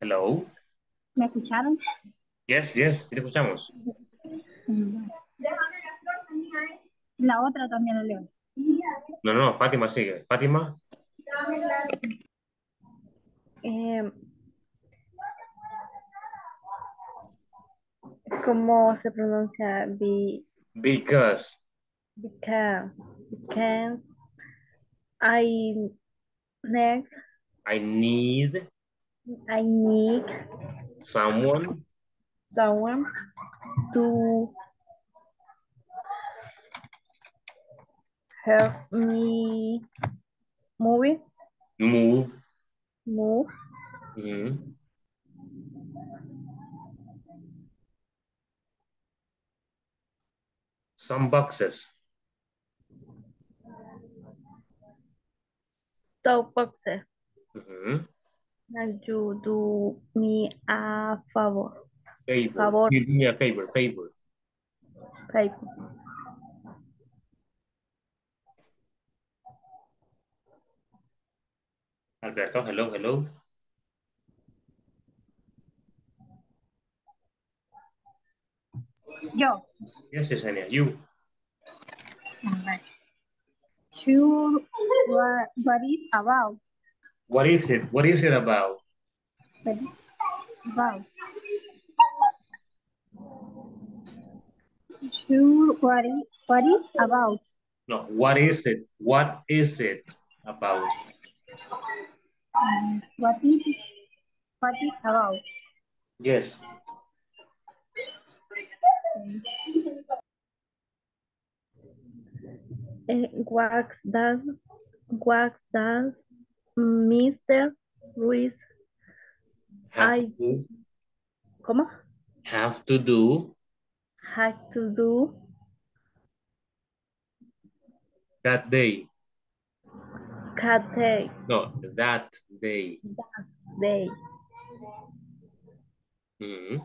Hello. ¿Me escucharon? Yes, yes, te escuchamos. La otra también la leo. No, no, Fátima sigue. Fátima. Eh, ¿Cómo se pronuncia? Be, because. Because. Because. I next. I need. I need. Someone. Someone. To help me move. Move. Move. Mm-hmm. Some boxes. So boxes. Mm-hmm. Can you do me a favor? Favor. Favor. You do me a favor. Favor. Favor. Alberto, hello, hello. Yo. Yes, Yesenia, you. Right. Sure, what, what is about? What is it? What is it about? What is it about? Sure, what is, what is about? No, what is it? What is it about? Um, what is it? What is about? Yes. What does what does Mister Reese have I to, ¿cómo? Have to do had to do that day. That day. No, that day. That day. Mm-hmm.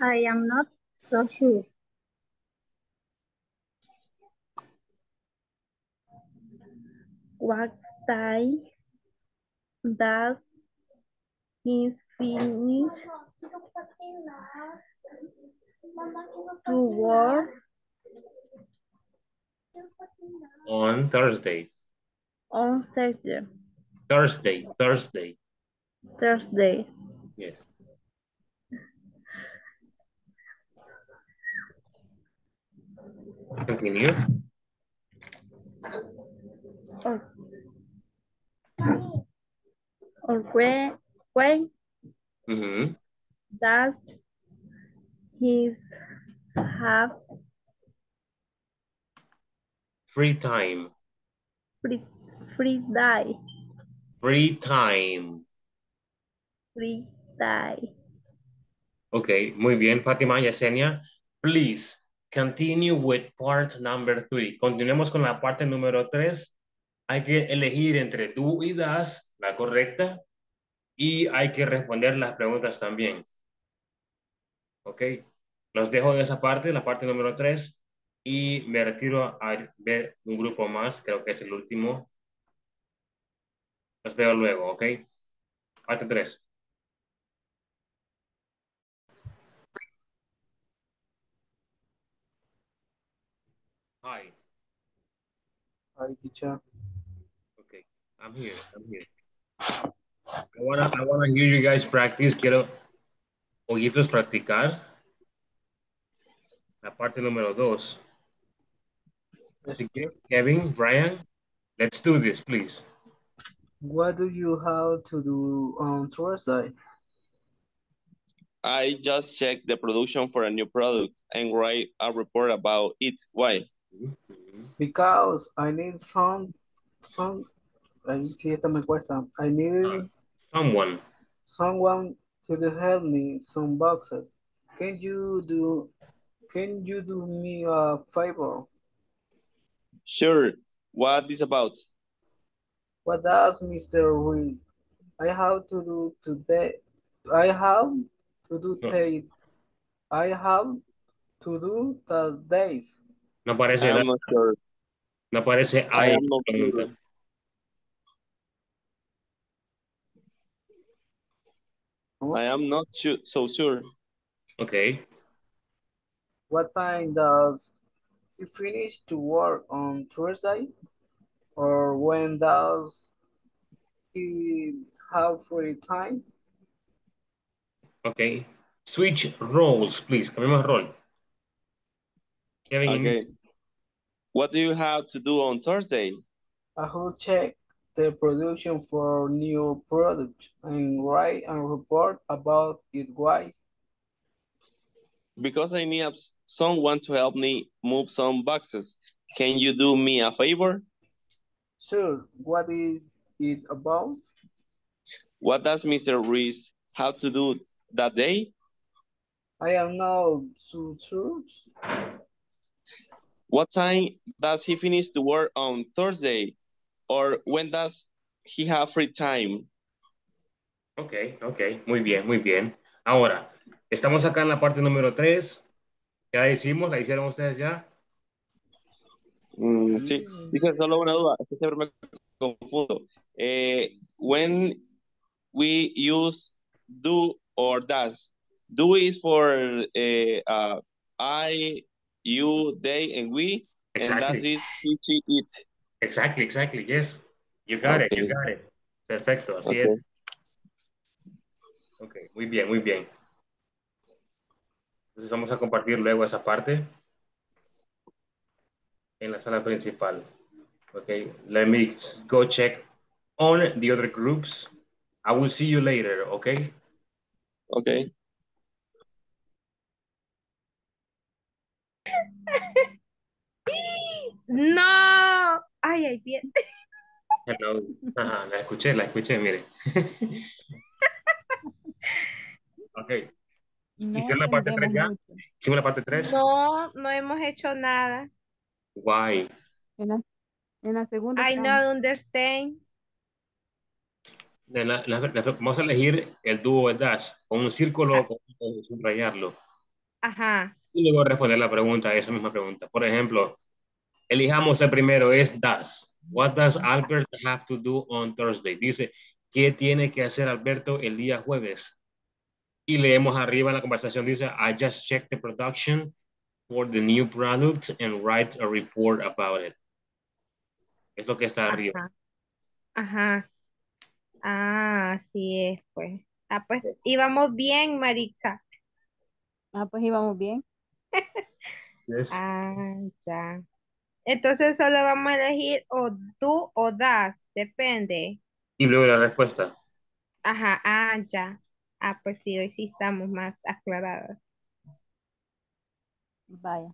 I am not so sure. What time does he finish to work? On Thursday. On Thursday. Thursday. Thursday. Thursday. Yes. Continue. Or, or where, where mm-hmm. does his have free time? Free, free day. Free time. Free day. Okay, muy bien, Fatima, Yesenia. Please continue with part number three. Continuemos con la parte número tres. Hay que elegir entre do y das, la correcta, y hay que responder las preguntas también. Ok, los dejo en esa parte, la parte número tres, y me retiro a ver un grupo más, creo que es el último. Los veo luego, ok. Parte tres. Hi. Hi, teacher. I'm here, I'm here. I wanna, I wanna hear you guys practice. Quiero oírlos practicar la parte número dos. Así que, Kevin, Brian, let's do this, please. What do you have to do on Thursday? I just checked the production for a new product and write a report about it. Why? Because I need some, some, Si esto me cuesta. I need uh, someone. Someone to help me some boxes. Can you do? Can you do me a favor? Sure. What is about? What does Mister Reese? I have to do today. I have to do today. No. I have to do the days. No parece. I'm not sure. No parece. I. I I am not so sure. Okay. What time does he finish to work on Thursday? Or when does he have free time? Okay. Switch roles, please. Cambiemos role. Kevin. Okay. What do you have to do on Thursday? I will check the production for new product and write a report about it. Why? Because I need someone to help me move some boxes. Can you do me a favor? Sure. What is it about? What does Mister Reese have to do that day? I am not so sure. What time does he finish the work on Thursday? Or when does he have free time? Ok, ok, muy bien, muy bien. Ahora, estamos acá en la parte número tres. Ya hicimos, la hicieron ustedes ya. Mm, sí, dije solo una duda, que siempre me confundo. Eh, when we use do or does, do is for eh, uh, I, you, they, and we, exactly. And that is it, it. Exactly, exactly, yes. You got okay. it, you got it. Perfecto, así okay. es. Ok, muy bien, muy bien. Entonces vamos a compartir luego esa parte en la sala principal. Ok, let me go check on the other groups. I will see you later, ok? Ok. No. Ay, ay, bien. Hello. Ajá, la escuché, la escuché, mire. Ok. No ¿Hicieron la parte tres ya? ¿Hicimos la parte tres? No, no hemos hecho nada. Why? En la, en la segunda. I don't understand. La, la, la, la, vamos a elegir el dúo de dash con un círculo ah. o subrayarlo. Ajá. Y luego responder la pregunta, esa misma pregunta. Por ejemplo, elijamos el primero, es does. What does Albert have to do on Thursday? Dice, ¿qué tiene que hacer Alberto el día jueves? Y leemos arriba en la conversación, dice, I just checked the production for the new product and write a report about it. Es lo que está arriba. Ajá. Ajá. Ah, así es, pues. Ah, pues íbamos bien, Maritza. Ah, pues íbamos bien. Yes. Ah, ya. Entonces solo vamos a elegir o do o das, depende. Y luego la respuesta. Ajá, ah, ya. Ah, pues sí, hoy sí estamos más aclarados. Vaya.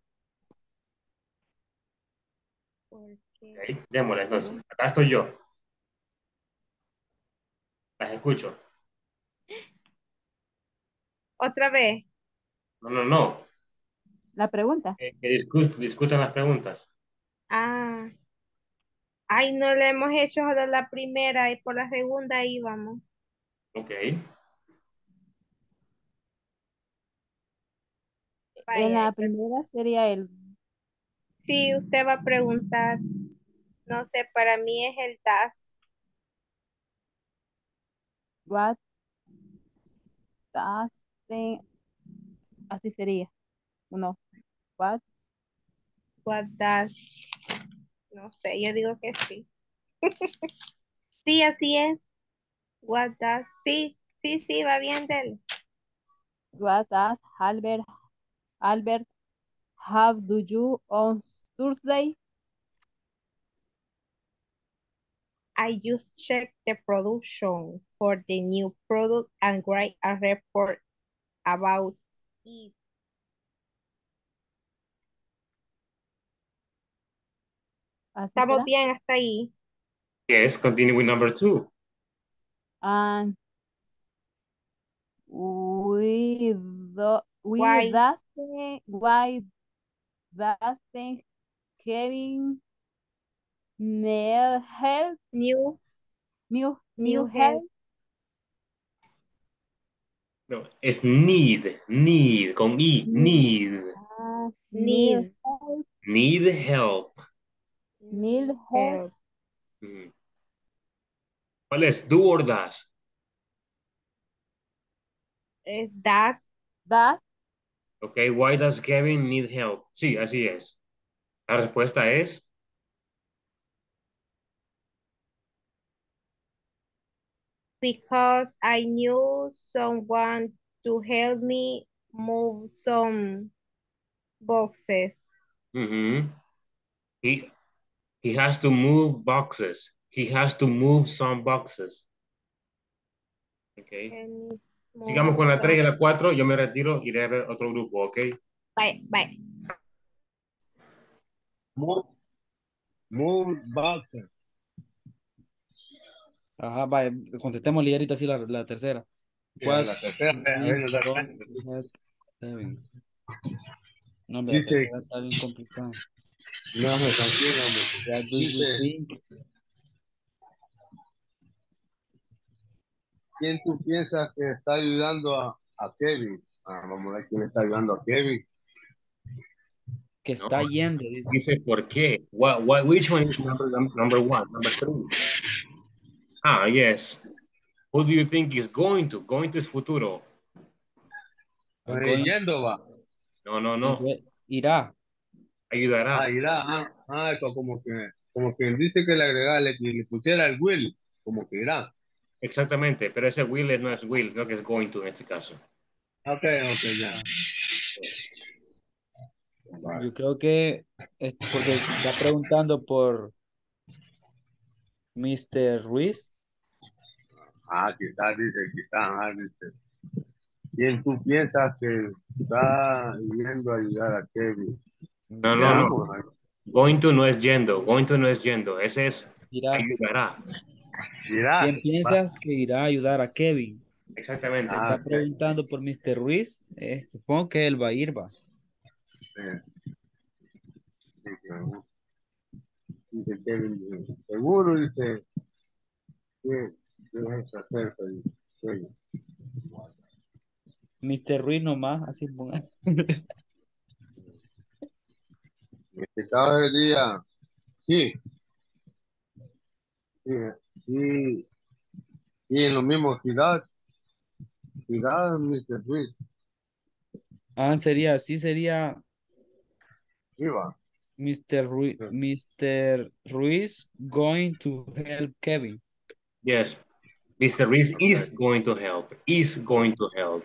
Okay, démosle, entonces. Acá estoy yo. Las escucho. ¿Otra vez? No, no, no. La pregunta. Que, que discutan, discutan las preguntas. Ah. Ay, no le hemos hecho solo la primera y por la segunda íbamos. Ok. En la primera sería el... Sí, usted va a preguntar. No sé, para mí es el das. What does the... Así sería. No. What? What does... No sé, yo digo que sí. Sí, así es. What does... Sí, sí, sí, va bien, dele. What does Albert... Albert, how do you on Thursday? I just checked the production for the new product and write a report about it. ¿Estamos bien hasta ahí? Yes, continue with number two. Um, we do... We why? Doesn't, why doesn't Kevin need help? New, new, new help? No, it's need, need, con I, need. Uh, need. Need help. Need help. Need help. Mm. ¿Cuál es? ¿Do or does? Es does. Does. Okay, why does Kevin need help? Sí, así es. La respuesta es... Because I knew someone to help me move some boxes. Mm-hmm. He, he has to move boxes. He has to move some boxes. Okay. And sigamos con la tres y la cuatro. Yo me retiro y iré a ver otro grupo, ¿ok? Bye, bye. Move, move boxes. Ajá, vaya. Contestemos ahorita así la, la tercera. ¿Cuál? La tercera. No, hombre, la tercera está bien complicada. No, hombre, tranquilo, hombre. Sí, sí. ¿Quién tú piensas que está ayudando a, a Kevin? Ah, vamos a ver quién está ayudando a Kevin. Que está no, yendo. Dice. dice, ¿por qué? What, what, which one is number, number one? Number three. Ah, yes. Who do you think is going to? Going to es futuro. Yendo va. No, no, no. Irá. Ayudará. Ah, irá. Ah, ah, esto como que, como que dice que le agregara, le, le pusiera el Will, como que irá. Exactamente, pero ese will no es will, creo que es going to en este caso. Ok, ok, ya. Yeah. Yo creo que es porque está preguntando por mister Ruiz. Ah, quizás dice, quizás, ah, dice. ¿Quién tú piensas que está yendo a ayudar a Kevin? No, no, no. no. Going to no es yendo, going to no es yendo, ese es ayudará. ¿Quién piensas que irá a ayudar a Kevin? Exactamente. Ah, está preguntando por míster Ruiz. Eh, supongo que él va a ir, va. Sí. Sí, claro. Dice Kevin, seguro, dice, que vamos a hacer sueño. míster Ruiz nomás, así pongas. Este sábado del día, sí. Sí, sí. Y en lo mismo, ciudad, ciudad, míster Ruiz. Ah, sería, sí, sería. Iba. míster Ruiz, míster Ruiz going to help Kevin. Yes, míster Ruiz is going to help. Is going to help.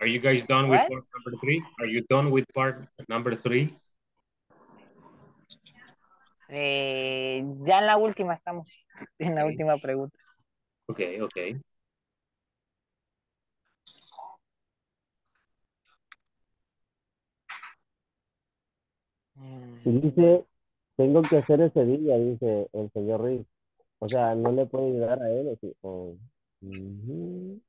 Are you guys done what? with part number three? Are you done with part number three? Eh, ya en la última estamos. En la okay. última pregunta. Okay, okay. Dice, tengo que hacer ese día, dice el señor Ruiz. O sea, no le puedo ayudar a él. O... Uh-huh.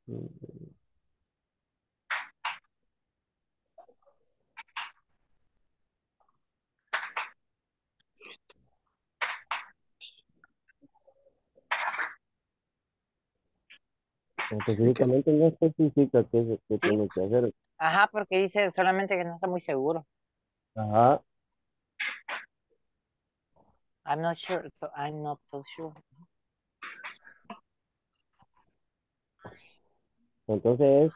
Específicamente no especifica qué, qué tiene que hacer. Ajá, porque dice solamente que no está muy seguro. Ajá. I'm not sure, so I'm not so sure. Entonces,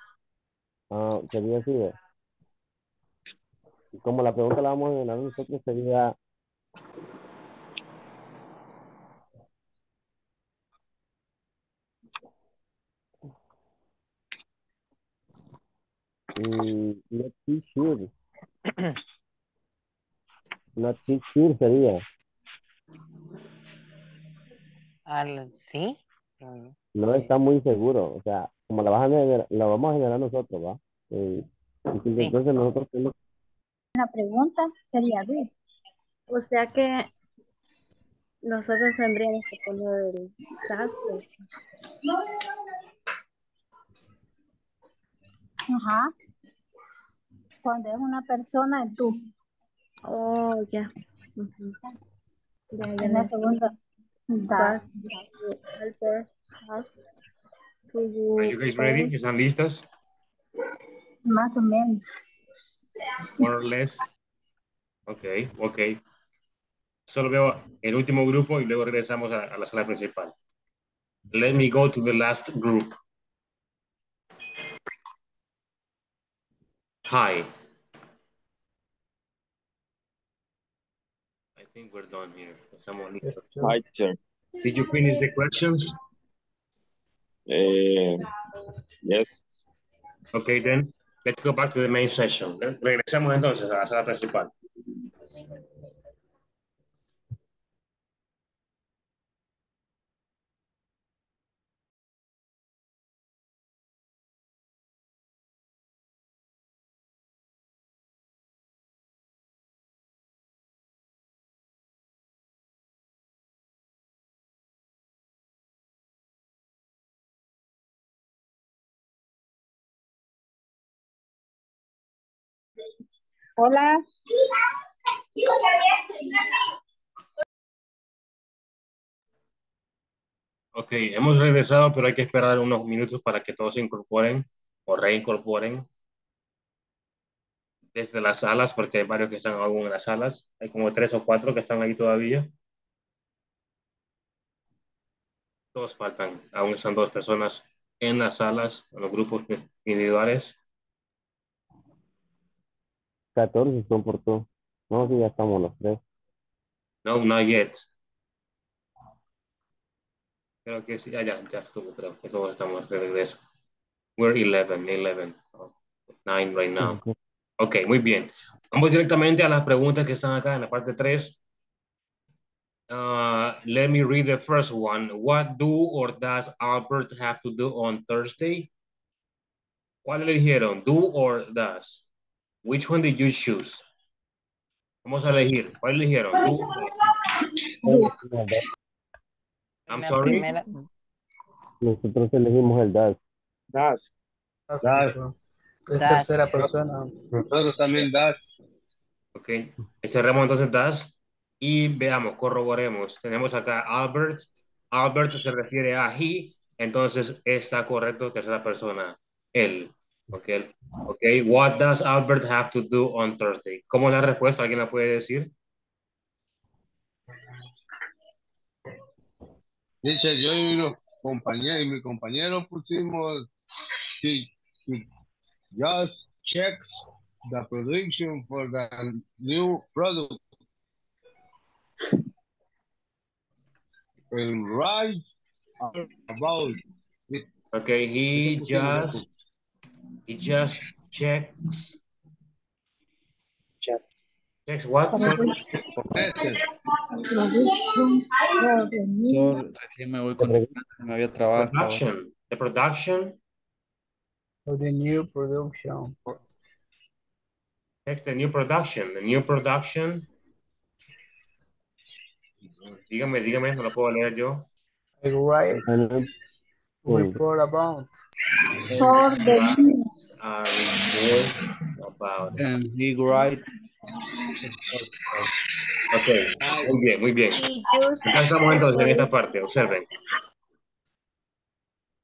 uh, sería así. Como la pregunta la vamos a ganar nosotros, sería... Mm, not too sure. Not too sure sería. ¿Sí? No está muy seguro, o sea, como la, vas a generar, la vamos a generar nosotros, ¿va? Eh, entonces sí. Nosotros tenemos... La pregunta sería, ¿sí? O sea que nosotros tendríamos que poner el caso. Ajá. Cuando es una persona, es tú. Oh, ya. Yeah. Uh-huh. Yeah, yeah. En la segunda. Does, does Albert have to you Are you guys ready? ¿Están listas? Más o menos. More or less. Ok, ok. Solo veo el último grupo y luego regresamos a, a la sala principal. Let me go to the last group. Hi. I think we're done here. Hi, teacher. Did you finish the questions? Uh, yes. Okay, then let's go back to the main session. Regresamos entonces a la sala principal. Hola. Ok, hemos regresado, pero hay que esperar unos minutos para que todos se incorporen o reincorporen desde las salas, porque hay varios que están aún en las salas. Hay como tres o cuatro que están ahí todavía. Todos faltan. Aún están dos personas en las salas, en los grupos individuales. catorce son por todo. No, si ya estamos los tres. No, not yet. Creo que sí, ya, ya, ya estuvo, creo que todos estamos de regreso. We're eleven, eleven. Oh, nine right now. Ok, muy bien. Vamos directamente a las preguntas que están acá en la parte tres. Uh, let me read the first one. What do or does Albert have to do on Thursday? ¿Cuál eligieron? Do or does? Which one did you choose? Vamos a elegir. ¿Cuál eligieron? Do or... I'm sorry. Primera... Nosotros elegimos el does. Does. Does. does. Es does. Tercera persona. Nosotros también does. Ok. Cerremos entonces does y veamos, corroboremos. Tenemos acá Albert. Albert se refiere a he. Entonces está correcto, tercera persona. Él. Ok. Ok. What does Albert have to do on Thursday? ¿Cómo es la respuesta? ¿Alguien la puede decir? Dice, yo y unos compañeros y mi compañero pusimos he, he just checks the production for the new product. And right about it. Okay, he just he just checks Check. checks what? Yo recién me voy con me había trabajado. Production. The production. For the new production. Checks the new production. The new production. Dígame, dígame, no lo puedo leer yo. Right. Report about. For the new. Uh, report about. And he write. Ok, muy bien, muy bien. Ya estamos entonces en esta parte, observen.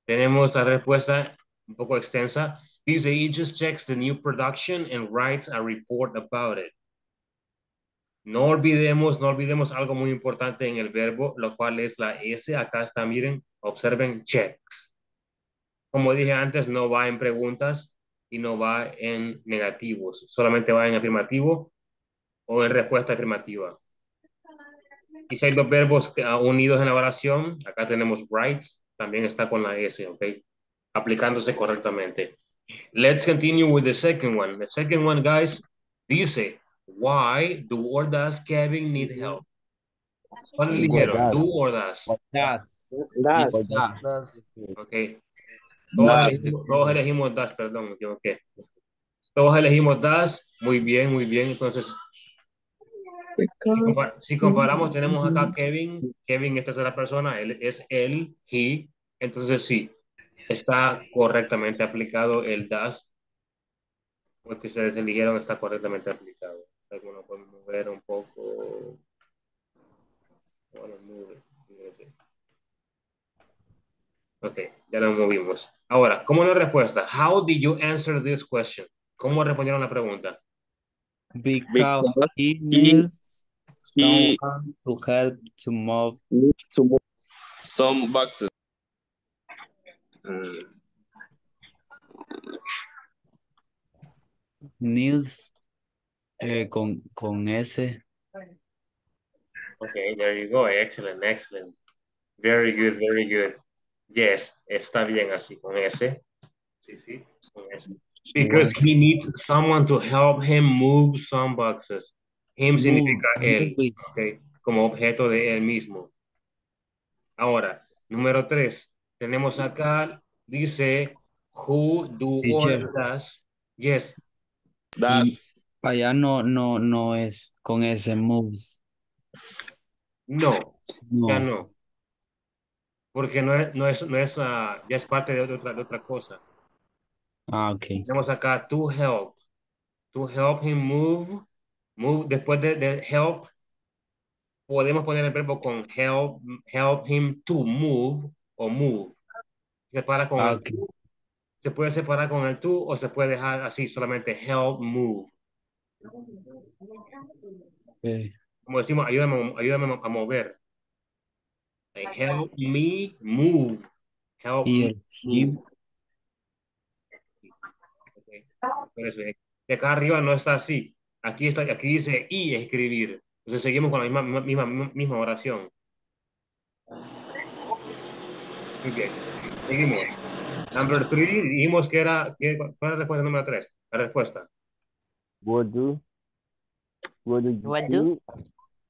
Tenemos la respuesta un poco extensa. Dice, he just checks the new production and writes a report about it. No olvidemos, no olvidemos algo muy importante en el verbo, lo cual es la S. Acá está, miren, observen, checks. Como dije antes, no va en preguntas y no va en negativos. Solamente va en afirmativo o en respuesta afirmativa. Y si hay dos verbos unidos en la oración, acá tenemos writes, también está con la S, ¿ok? Aplicándose correctamente. Let's continue with the second one. The second one, guys, dice, why do or does Kevin need help? ¿Cuál eligieron? Do or does? Does. Does. Does. Ok. Todos, todos elegimos does, perdón, me equivoqué. Todos elegimos does. Muy bien, muy bien. Entonces, si, compar si comparamos, tenemos acá Kevin. Kevin es tercera persona, él es él, he. Entonces sí, está correctamente aplicado el does. Porque ustedes eligieron está correctamente aplicado. Algunos pueden mover un poco. Bueno, move it. Ok, ya lo movimos. Ahora, ¿cómo es la respuesta? How did you answer this question? ¿Cómo respondieron la pregunta? Because he needs he, someone to help to move, to move some boxes. Mm. Needs eh, con, con S. Okay, there you go. Excellent, excellent. Very good, very good. Yes, está bien así, con S. Sí, sí, con S. Because he needs someone to help him move some boxes. Him move, significa él, okay, como objeto de él mismo. Ahora, número tres. Tenemos acá, dice, who do or does. Yes. Does. Allá no, no, no es con ese moves. No, no, ya no. Porque no es, no es, no es, uh, ya es parte de otra, de otra cosa. Ah, ok. Tenemos acá to help. To help him move. Move, después de, de help, podemos poner el verbo con help, help him to move o move. Se para con okay. el to. Se puede separar con el to o se puede dejar así, solamente help move. Okay. Como decimos, ayúdame, ayúdame a mover. Like, help me move. Help yeah. me move. Y acá arriba no está así. Aquí está, aquí dice y escribir. Entonces seguimos con la misma, misma, misma oración. Muy bien. Seguimos. Number three, dijimos que era, que, ¿cuál es la respuesta número tres? La respuesta. What do? What do? You what do?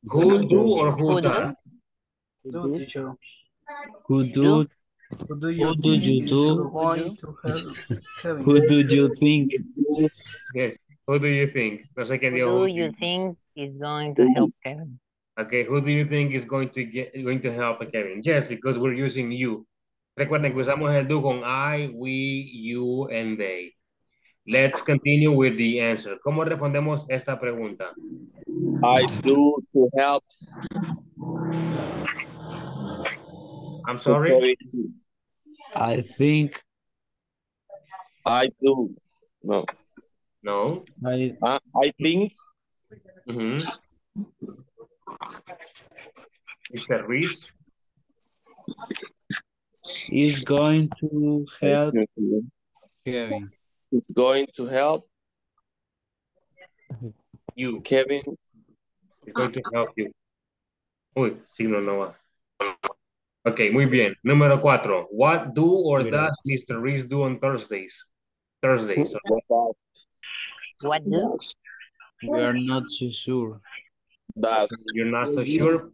Who do or who does? Who do? Who do? Who do you, who do you do? Who do you think? Yes. Who do you think? No sé quién dio. Who do you think is going to help Kevin? Okay. Who do you think is going to get going to help Kevin? Yes, because we're using you. Recuerden que usamos el do con I, we, you, and they. Let's continue with the answer. ¿Cómo respondemos esta pregunta? I do to help. I'm sorry. I think I do. No. No. I uh, I think. Mm-hmm. Mister Reese is going to help Kevin. It's going to help you, Kevin. It's going to help you. Uy, signo no va. Okay, muy bien. Número cuatro. What do or does Mister Reese do on Thursdays? Thursdays. Sorry. What do? We are not so sure. Does. You're not so sure.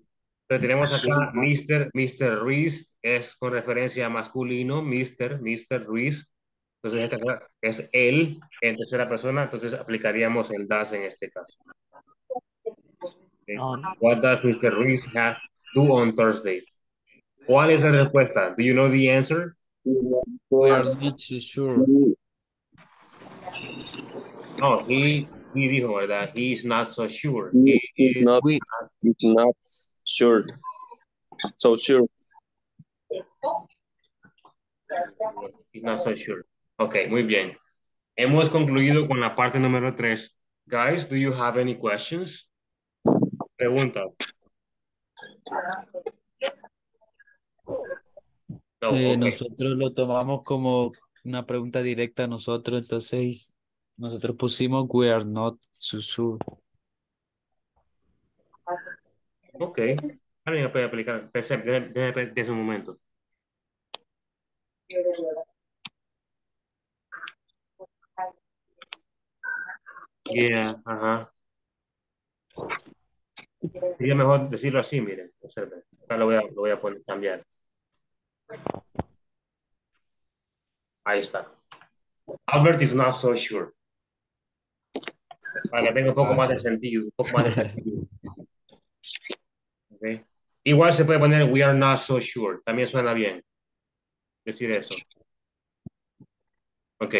Pero tenemos acá Mister Mister Reese es con referencia a masculino. Mister Mister Reese. Entonces esta es él en tercera persona. Entonces aplicaríamos el does en este caso. Okay. Oh. What does Mister Reese have to do on Thursday? ¿Cuál es la respuesta? Do you know the answer? We are not sure. No, he, he dijo, ¿verdad? He is not so sure. He, he is not, not, not sure. So sure. He's not so sure. Ok, muy bien. Hemos concluido con la parte número tres. Guys, do you have any questions? Pregunta. No, eh, okay. Nosotros lo tomamos como una pregunta directa a nosotros, entonces nosotros pusimos we are not so sure. Ok, alguien puede aplicar, déjame ese momento. Yeah, ajá. Sería mejor decirlo así, miren, observen. Acá lo voy a, lo voy a poner, cambiar. Ahí está. Albert is not so sure. Para que tenga un poco más de sentido. Un poco más de sentido. Okay. Igual se puede poner we are not so sure. También suena bien. Decir eso. Ok.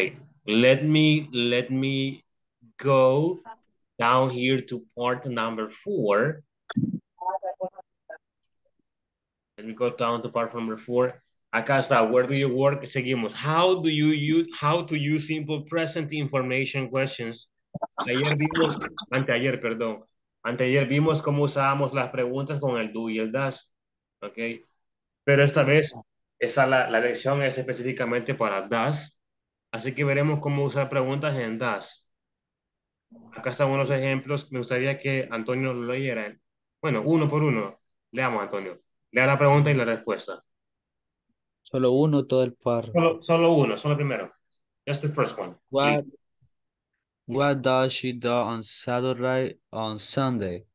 Let me, let me go down here to part number four. Let me go down to part number four. Acá está, where do you work? Seguimos. How do you use, how to use simple present information questions? Ayer vimos, anteayer, perdón. Anteayer vimos cómo usábamos las preguntas con el do y el does. Ok. Pero esta vez, esa la, la lección es específicamente para does. Así que veremos cómo usar preguntas en does. Acá están unos ejemplos. Me gustaría que Antonio lo leyera. Bueno, uno por uno. Leamos, Antonio. Lea la pregunta y la respuesta. Solo uno, todo el par. Solo, solo uno, solo primero. Just the first one. What, what does she do on Saturday, on Sunday?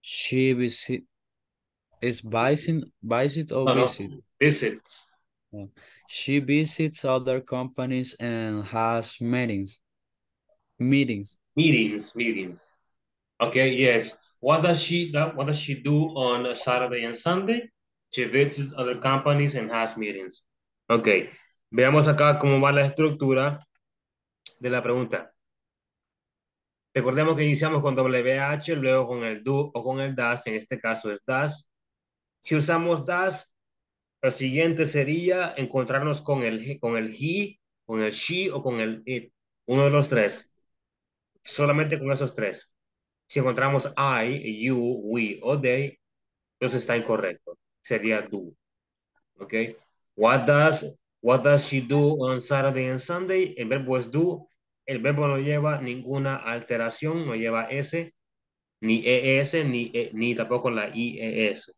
She visit, is visit, visit or no, visit? No. Visits. She visits other companies and has meetings. Meetings. Meetings, meetings. Okay, yes. What does she what does she do on Saturday and Sunday? She visits other companies and has meetings. Ok. Veamos acá cómo va la estructura de la pregunta. Recordemos que iniciamos con W H, luego con el do o con el does. En este caso es does. Si usamos does, lo siguiente sería encontrarnos con el, con el he, con el she o con el it. Uno de los tres. Solamente con esos tres. Si encontramos I, you, we o they, entonces está incorrecto. Sería do. Okay. What does, what does she do on Saturday and Sunday? El verbo es do. El verbo no lleva ninguna alteración, no lleva S, ni E S, ni, e, ni tampoco la I E S.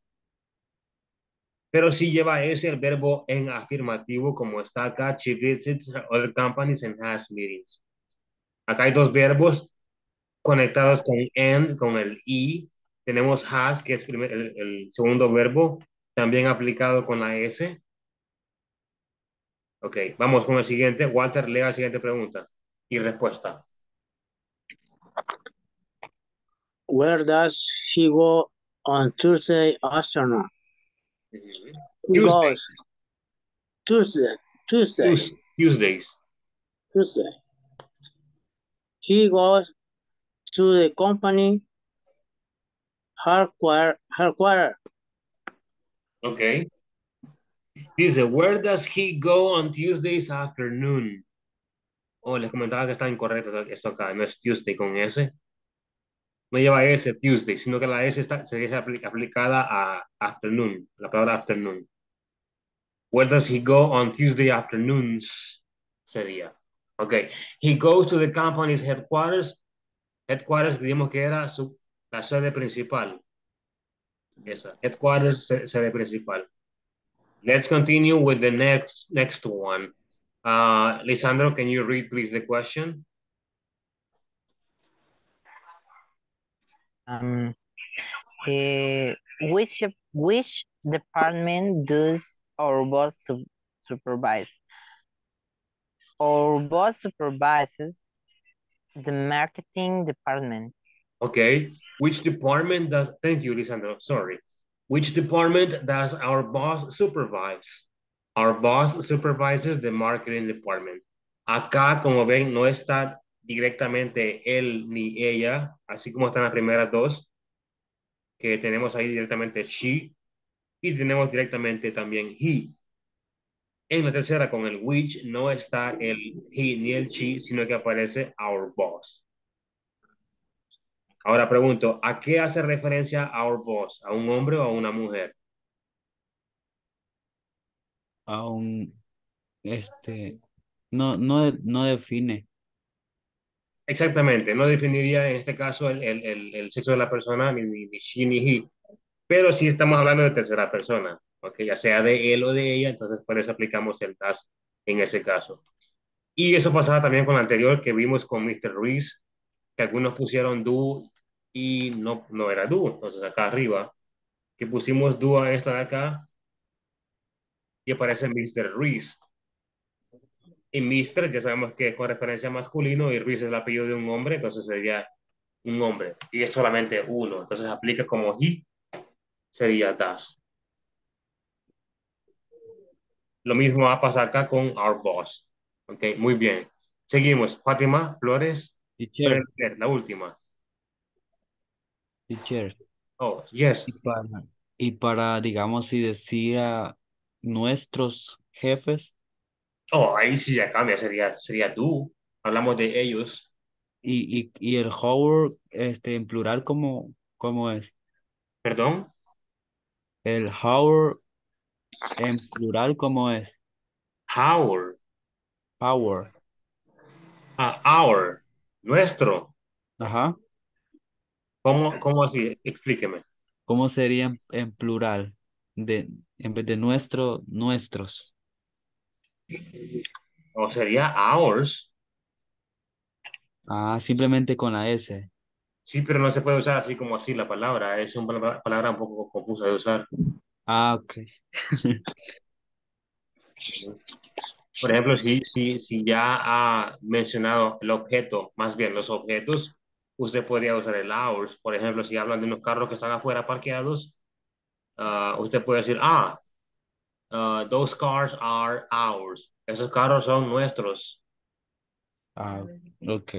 pero sí lleva ese el verbo en afirmativo, como está acá. She visits other companies and has meetings. Acá hay dos verbos conectados con and, con el i. Tenemos has, que es primer, el, el segundo verbo, también aplicado con la s. Ok, vamos con el siguiente. Walter, lea la siguiente pregunta y respuesta. Where does she go on Tuesday afternoon? Mm-hmm. Tuesday. Tuesday. Tuesday. Tuesdays. Tuesday. He goes to the company hardware. hardware. Okay. Dice, where does he go on Tuesdays afternoon? Oh, les comentaba que está incorrecto esto acá. No es Tuesday con S. No lleva S, Tuesday, sino que la S está, se deja aplicada a afternoon, la palabra afternoon. Where does he go on Tuesday afternoons? Sería. Ok. He goes to the company's headquarters. Headquarters, digamos que era su, la sede principal. Esa. Headquarters, sede principal. Let's continue with the next next one. Uh, Lisandro, can you read, please, the question? Um, uh, which which department does our boss su supervise? Our boss supervises the marketing department. Okay. Which department does? Thank you, Lisandro. Sorry. Which department does our boss supervise? Our boss supervises the marketing department. Acá, como ven, no está directamente él ni ella, así como están las primeras dos, que tenemos ahí directamente she, y tenemos directamente también he. En la tercera, con el which, no está el he ni el she, sino que aparece our boss. Ahora pregunto, ¿a qué hace referencia our boss? ¿A un hombre o a una mujer? A un, este, no, no, no define. Exactamente, no definiría en este caso el, el, el, el sexo de la persona, ni, ni, ni she ni he, pero sí estamos hablando de tercera persona, ¿okay? Ya sea de él o de ella, entonces por eso aplicamos el das en ese caso. Y eso pasaba también con la anterior que vimos con mister Reese, que algunos pusieron do, y no, no era do. Entonces acá arriba, que pusimos do a esta de acá, y aparece mister Reese. Y mister ya sabemos que es con referencia a masculino, y Reese es el apellido de un hombre, entonces sería un hombre. Y es solamente uno, entonces aplica como he, sería das. Lo mismo va a pasar acá con our boss. Ok, muy bien. Seguimos. Fátima Flores, teacher. La última. Teacher. Oh, yes. Y para, y para digamos, si decía... nuestros jefes. Oh, ahí sí ya cambia, sería, sería tú. Hablamos de ellos. Y, y, y el our, este, en plural, ¿cómo, cómo es? ¿Perdón? El our, en plural, ¿cómo es? Our. Our. Ah, our. Nuestro. Ajá. ¿Cómo, cómo así? Explíqueme. ¿Cómo sería en, en plural? De... en vez de nuestro, nuestros. O sería ours. Ah, simplemente con la S. Sí, pero no se puede usar así como así la palabra. Es una palabra un poco confusa de usar. Ah, ok. Por ejemplo, si, si, si ya ha mencionado el objeto, más bien los objetos, usted podría usar el ours. Por ejemplo, si hablan de unos carros que están afuera parqueados, Uh, usted puede decir, ah, uh, those cars are ours. Esos carros son nuestros. Ah, ok.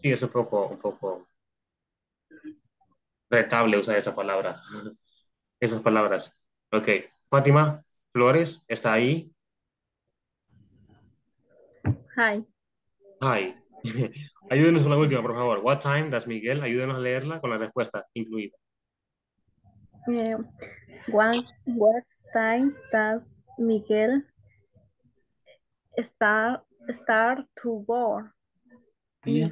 Sí, es un poco, un poco retable usar esa palabra. Esas palabras. Ok. Fátima Flores, ¿está ahí? Hi. Hi. Ayúdenos con la última, por favor. What time does Miguel? Ayúdenos a leerla con la respuesta incluida. Uh, one, what time does Miguel start start to work? Yeah.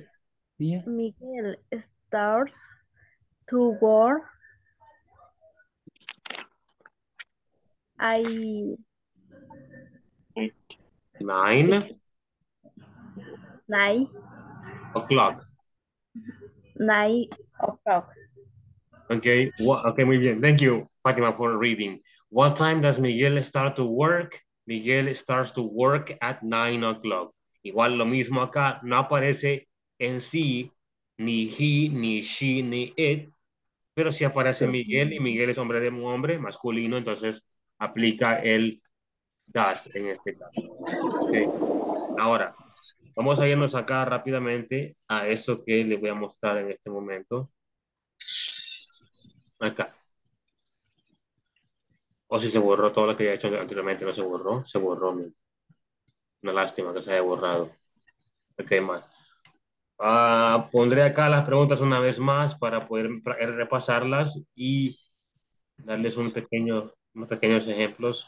Yeah. Miguel starts to work I... Nine. Nine. O'clock. Nine o'clock. Okay. Okay, muy bien. Thank you, Fatima, for reading. What time does Miguel start to work? Miguel starts to work at nine o'clock. Igual lo mismo acá, no aparece en sí, ni he, ni she, ni it, pero sí aparece Miguel y Miguel es hombre de un hombre masculino, entonces aplica el does en este caso. Okay. Ahora, vamos a irnos acá rápidamente a eso que les voy a mostrar en este momento. Acá. O si se borró todo lo que ya he hecho anteriormente, no se borró, se borró. Mira. Una lástima que se haya borrado. Ok, más. Uh, pondré acá las preguntas una vez más para poder repasarlas y darles un pequeño, unos pequeños ejemplos.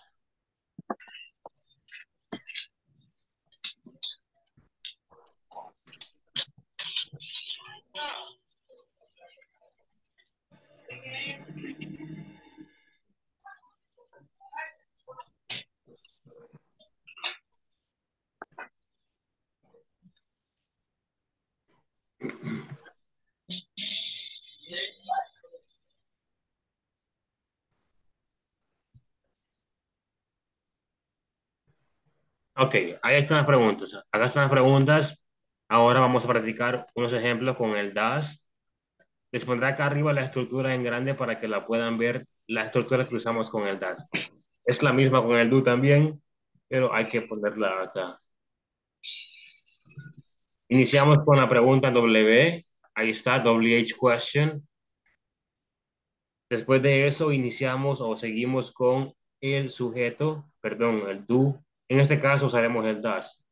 Ok, ahí están las preguntas. Acá están las preguntas. Ahora vamos a practicar unos ejemplos con el does. Les pondré acá arriba la estructura en grande para que la puedan ver. La estructura que usamos con el does. Es la misma con el do también, pero hay que ponerla acá. Iniciamos con la pregunta W. Ahí está, W H question. Después de eso iniciamos o seguimos con el sujeto, perdón, el do. En este caso usaremos el does.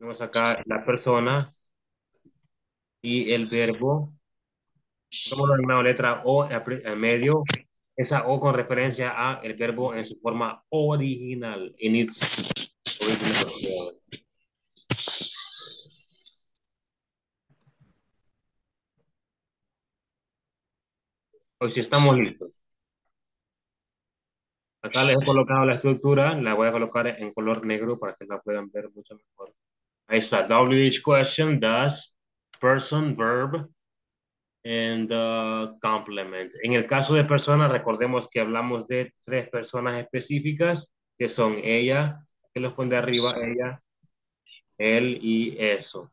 Vamos acá la persona y el verbo. Vamos a la letra O en medio. Esa O con referencia a el verbo en su forma original. In its original. O si estamos listos. Acá les he colocado la estructura, la voy a colocar en color negro para que la puedan ver mucho mejor. Ahí está, W H question, does, person, verb, and uh, complement. En el caso de personas, recordemos que hablamos de tres personas específicas, que son ella, que los pone arriba, ella, él y eso.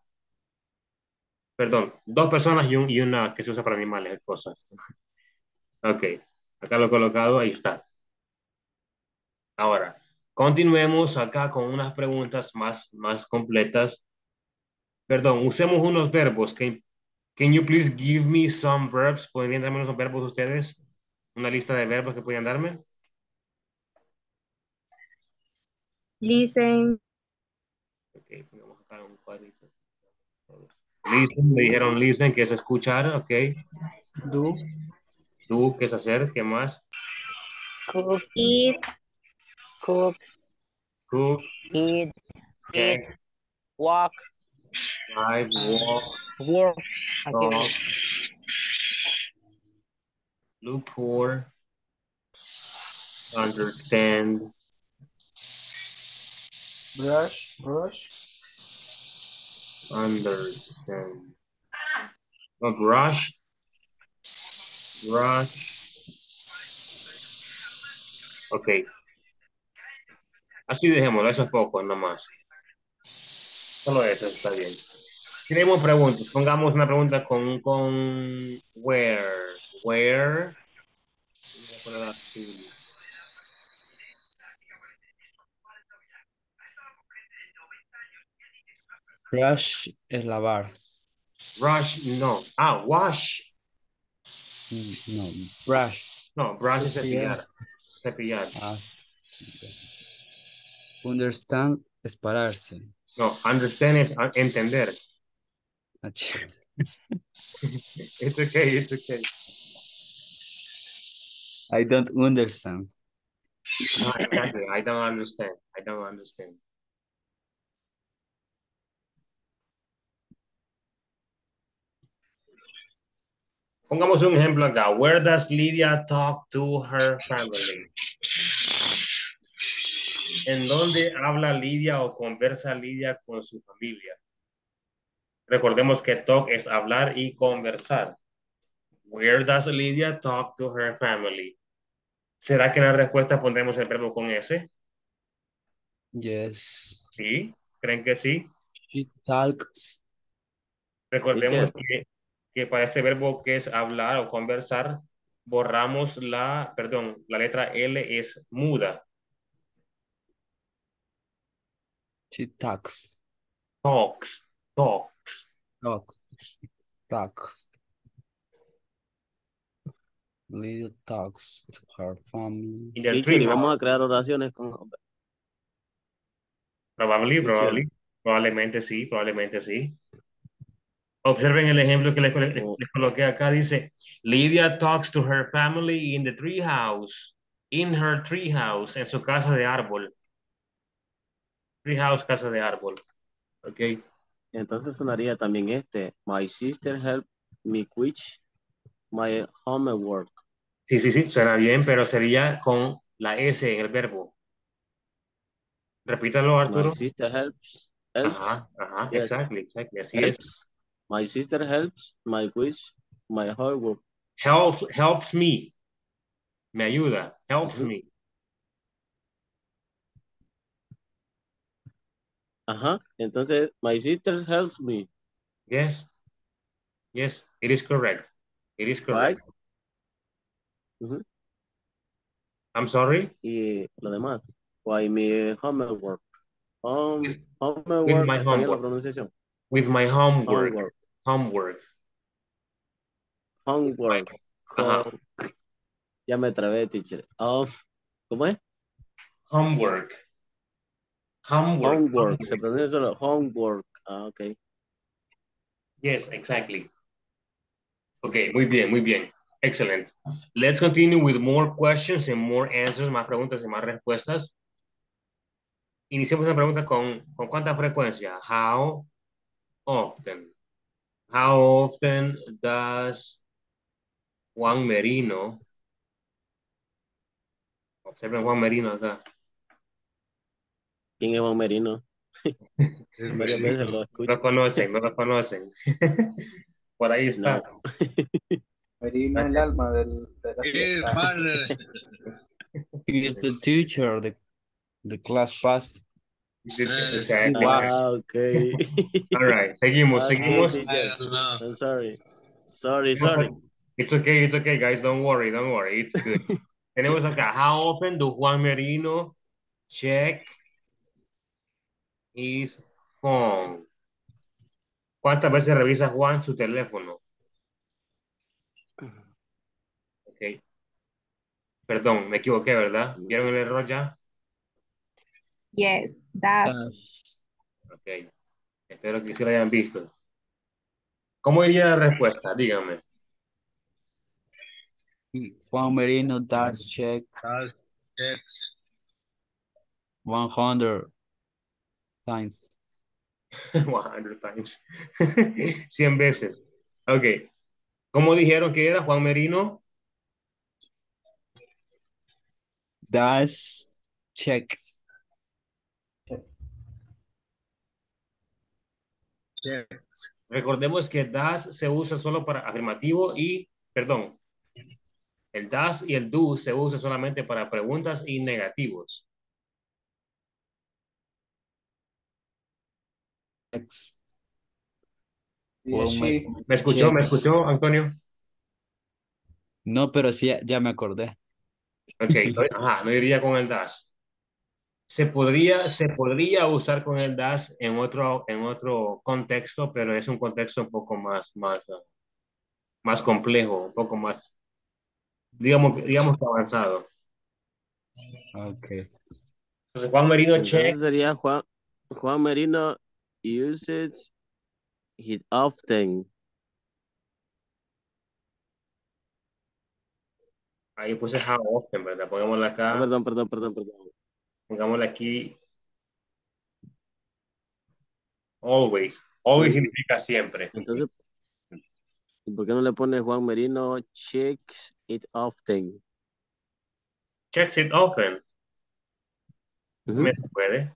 Perdón, dos personas y, un, y una que se usa para animales, cosas. Ok, acá lo he colocado, ahí está. Ahora, continuemos acá con unas preguntas más, más completas. Perdón, usemos unos verbos. Can, can you please give me some verbs? ¿Podrían darme unos verbos ustedes? ¿Una lista de verbos que podrían darme? Listen. Ok, pongamos acá un cuadrito. Listen, me dijeron listen, que es escuchar, ok. Do. Do, que es hacer, ¿qué más? Eat. Cook, cook, eat, eat, walk, drive, walk, work, talk, look for, understand, brush, brush, understand, no, brush, brush, okay. Así dejémoslo, eso es poco, nomás. Solo eso está bien. Tenemos preguntas. Pongamos una pregunta con, con where. Where. Voy a poner así. Brush es lavar. Brush, no. Ah, wash. No, brush. No, brush es cepillar. Cepillar. Ah, okay. Understand es pararse. No, understand es entender. It's okay, it's okay. I don't understand. No, exactly. I don't understand. I don't understand. Pongamos un ejemplo acá. Where does Lydia talk to her family? ¿En dónde habla Lydia o conversa Lydia con su familia? Recordemos que talk es hablar y conversar. Where does Lydia talk to her family? ¿Será que en la respuesta pondremos el verbo con S? Yes. ¿Sí? ¿Creen que sí? She talks. Recordemos que, que para este verbo que es hablar o conversar, borramos la, perdón, la letra L es muda. She talks. Talks. Talks. Talks. Talks. Little talks to her family. Y vamos a crear oraciones con... Probably, probably. Probablemente sí, probablemente sí. Observen el ejemplo que les, les, les coloqué acá. Dice, Lydia talks to her family in the tree house. In her tree house, en su casa de árbol. Tree house, casa de árbol. Ok. Entonces sonaría también este. My sister helped me with my homework. Sí, sí, sí. Suena bien, pero sería con la S en el verbo. Repítalo, Arturo. My sister helps. helps. Ajá, ajá. Yes. Exactly, exactly. Así helps. es. My sister helps my quiz, my homework. Helps, helps me. Me ayuda. Helps uh-huh. me. Ajá, entonces, my sister helps me. Yes. Yes, it is correct. It is correct. Right. Uh-huh. I'm sorry. Y lo demás. Why my homework. Um, with, homework. With my homework. With my homework. Homework. Homework. Homework. Ajá. Ya me trabé, teacher. Oh, ¿cómo es? Homework. Homework. Homework. Se pronuncia solo homework. Ah, ok. Yes, exactly. Ok, muy bien, muy bien. Excellent. Let's continue with more questions and more answers, más preguntas y más respuestas. Iniciamos la pregunta con, ¿con cuánta frecuencia? How often? How often does Juan Merino, observen Juan Merino acá. ¿Quién es Juan Merino? Varias veces lo escucho. No conocen, no lo conocen. Por ahí está. No. Merino es el alma del... De la madre. He is the teacher, the, the class past. Wow, okay. All right, seguimos, okay, seguimos. No. I'm sorry. Sorry, sorry. It's okay, it's okay, guys. Don't worry, don't worry. It's good. Tenemos acá, how often do Juan Merino check his phone? ¿Cuántas veces revisa Juan su teléfono? Ok. Perdón, me equivoqué, ¿verdad? ¿Vieron el error ya? Yes, that's. Ok. Espero que sí lo hayan visto. ¿Cómo iría la respuesta? Dígame. Juan Merino does check. Does checks. one hundred. Times. one hundred times. cien veces. Ok. ¿Cómo dijeron que era Juan Merino? Das check. Check. Recordemos que das se usa solo para afirmativo y, perdón, el das y el do se usa solamente para preguntas y negativos. Me, me escuchó, me escuchó, Antonio. No, pero sí, ya me acordé. Ok, ajá, no iría con el das. Se podría, se podría usar con el das en otro, en otro contexto, pero es un contexto un poco más, más, más complejo, un poco más, digamos, digamos que avanzado. Ok. Entonces, Juan Merino, check. Sería Juan, Juan Merino. Uses it often. Ahí puse how often, ¿verdad? Pongámosla acá. Oh, perdón, perdón, perdón, perdón. Pongámosla aquí. Always. Always significa siempre. Entonces, ¿Y por qué no le pones Juan Merino? Checks it often. Checks it often. Uh-huh. Me puede.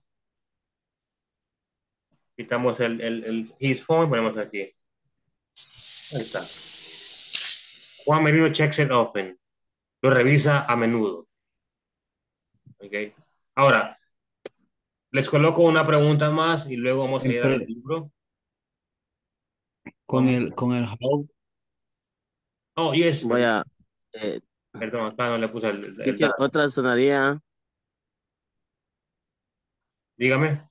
Quitamos el, el, el his phone, ponemos aquí. Ahí está. Juan Merino checks it often. Lo revisa a menudo. Ok. Ahora, les coloco una pregunta más y luego vamos a ir al libro. Con el, con el how. Oh, yes. Voy a... Eh, Perdón, acá no le puse el... el, el otra sonaría... Dígame.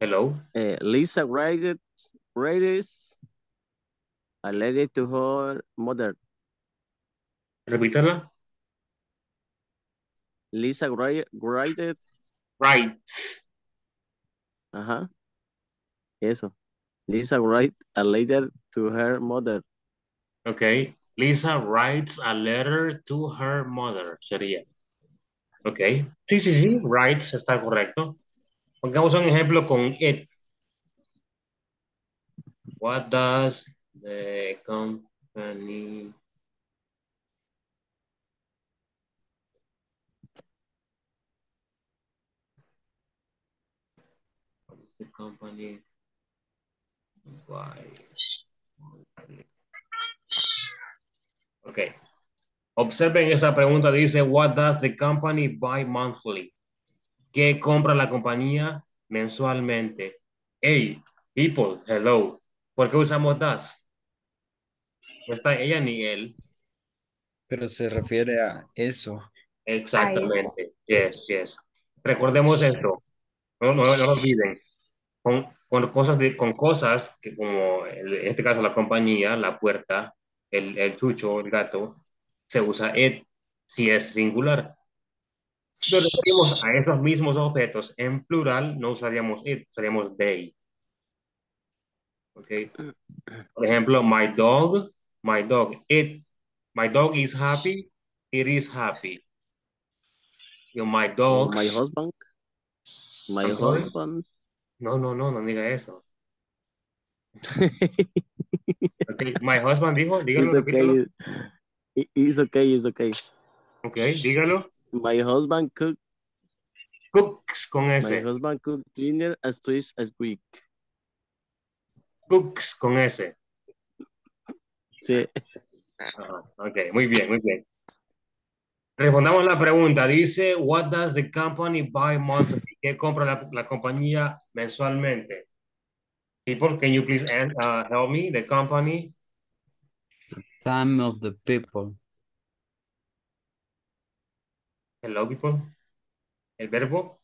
Hello. Eh, Lisa rated, rated a lady to her mother. Repítala. Lisa rated. Right. Ajá. Eso. Lisa writes a letter to her mother. Okay. Lisa writes a letter to her mother. Sería. Okay. Sí, sí, sí. Writes está correcto. Pongamos un ejemplo con it. What does the company... What is the company... Why? Ok. Observen esa pregunta. Dice, what does the company buy monthly? ¿Qué compra la compañía mensualmente? Hey, people, hello. ¿Por qué usamos does? No está ella ni él. Pero se refiere a eso. Exactamente. A eso. Yes, yes. Recordemos esto. No, no, no lo olviden. Con, con cosas, de, con cosas que como en este caso la compañía, la puerta, el, el chucho, el gato, se usa it si es singular. Si nos referimos a esos mismos objetos en plural, no usaríamos it, usaríamos they. Okay. Por ejemplo, my dog, my dog, it, my dog is happy, it is happy. You know, my dog. My husband. My I'm husband. Sorry. No, no, no, no diga eso. Okay. My husband dijo, dígalo, it's repítelo. Okay. It's okay, it's okay. Okay, dígalo. My husband cook, cooks con ese. My husband cooks dinner as twice as week. Cooks con ese. Sí. Uh-huh. Ok, muy bien, muy bien. Respondamos la pregunta. Dice, what does the company buy monthly? ¿Qué compra la, la compañía mensualmente? People, can you please uh, help me? The company. The time of the people. Hello, people. El verbo.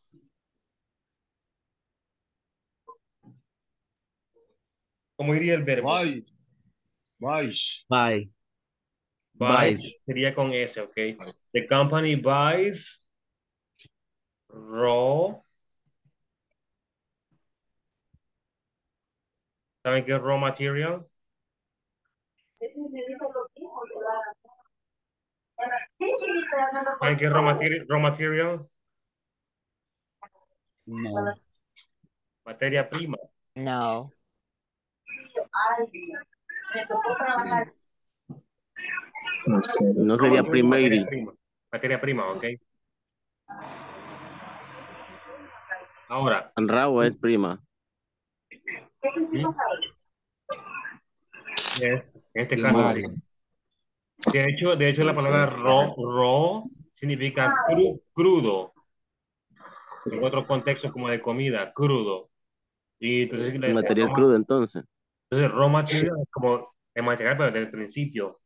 ¿Cómo iría el verbo? Buy. Buy. Buy. Buys. Sería con S, ok. The company buys raw. ¿Saben qué es raw material? ¿Saben qué es raw, materi raw material? No. Materia prima. No. Me tocó trabajar. No sería primary. Materia prima, ok. Ahora. Raw es prima. ¿Sí? Yes. En este caso, sí. De hecho, de hecho la palabra raw, raw significa cru, crudo. En otros contextos como de comida, crudo. Y entonces, el material raw, crudo, entonces. Entonces, raw material es como el material, pero desde el principio.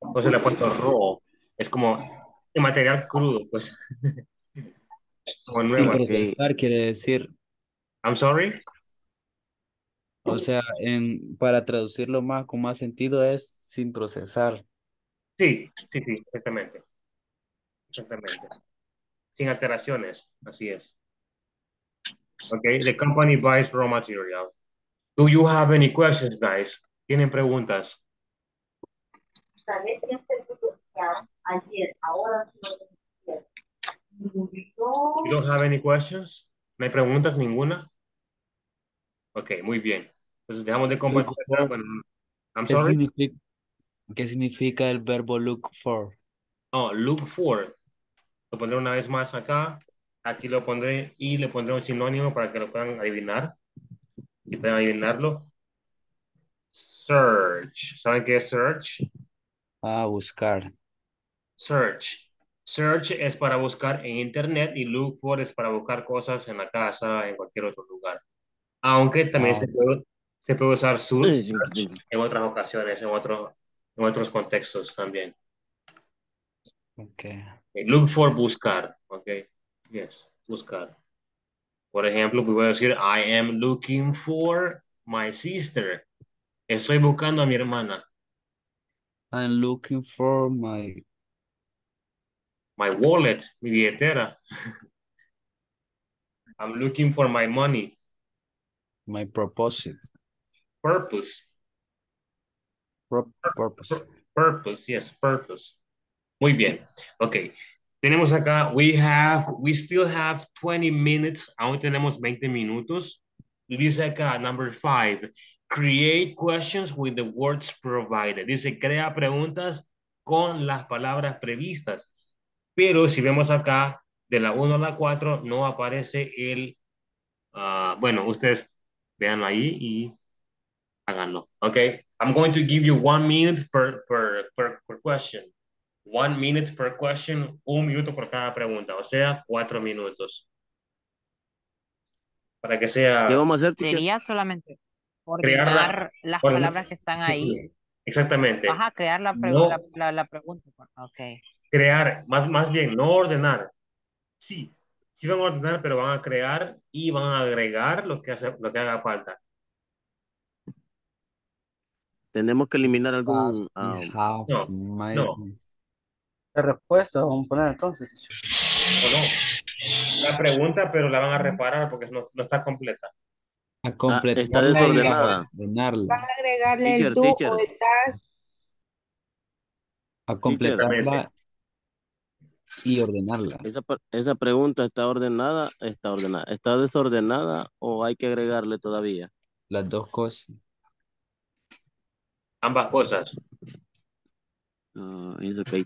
Entonces le he puesto raw. Es como el material crudo, pues. Como nuevo. Procesar quiere decir. I'm sorry. O sea, en, para traducirlo más con más sentido es sin procesar. Sí, sí, sí, exactamente. Exactamente. Sin alteraciones, así es. Okay, the company buys raw material. Do you have any questions, guys? ¿Tienen preguntas? You don't have any questions? ¿No hay preguntas ninguna? Ok, muy bien. Entonces dejamos de compartir. Bueno, I'm ¿Qué, sorry? Significa, ¿Qué significa el verbo look for? Oh, look for. Lo pondré una vez más acá. Aquí lo pondré y le pondré un sinónimo para que lo puedan adivinar. Si pueden adivinarlo. Search. ¿Saben qué es search? Ah, buscar. Search. Search es para buscar en internet y look for es para buscar cosas en la casa, en cualquier otro lugar. Aunque también ah. se, puede, se puede usar search en otras ocasiones, en, otro, en otros contextos también. Okay. Look for, buscar. Okay. Yes, buscar. Por ejemplo, puedo decir, I am looking for my sister. Estoy buscando a mi hermana. I'm looking for my... My wallet, mi billetera. I'm looking for my money. My purpose. Purpose. Purpose. Purpose, yes, purpose. Muy bien. Ok. Tenemos acá, we have, we still have twenty minutes. Aún tenemos veinte minutos. Y dice acá, number five. Create questions with the words provided. Dice, crea preguntas con las palabras previstas. Pero si vemos acá, de la uno a la cuatro, no aparece el... Uh, bueno, ustedes vean ahí y háganlo. Ok. I'm going to give you one minute per, per, per, per question. One minute per question, un minuto por cada pregunta, o sea, cuatro minutos. Para que sea... ¿Qué vamos a hacer? Sería solamente ordenar crear la, las ordenar. palabras que están ahí. Exactamente. Ajá, crear la, pre no. la, la, la pregunta. Okay. Crear, más, más bien, no ordenar. Sí, sí van a ordenar, pero van a crear y van a agregar lo que, hace, lo que haga falta. Tenemos que eliminar algún... Um, no, my... no. respuesta vamos a poner entonces o no. La pregunta pero la van a reparar porque no, no está completa a completar ah, está desordenada van a agregarle teacher, el tú teacher. o el das a completarla y ordenarla esa, esa pregunta está ordenada está ordenada está desordenada o hay que agregarle todavía las dos cosas ambas cosas uh, it's okay.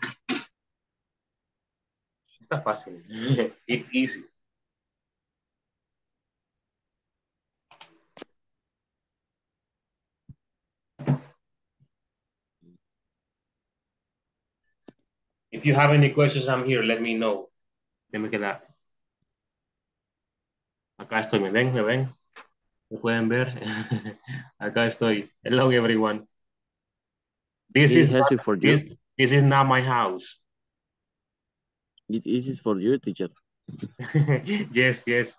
Está fácil. It's easy. If you have any questions, I'm here. Let me know. Let me quedar. Acá estoy. ¿Me ven? ¿Me ven? ¿Me pueden ver? Acá estoy. Hello, everyone. This is, not, for this, this is not my house. It is for you, teacher. yes, yes.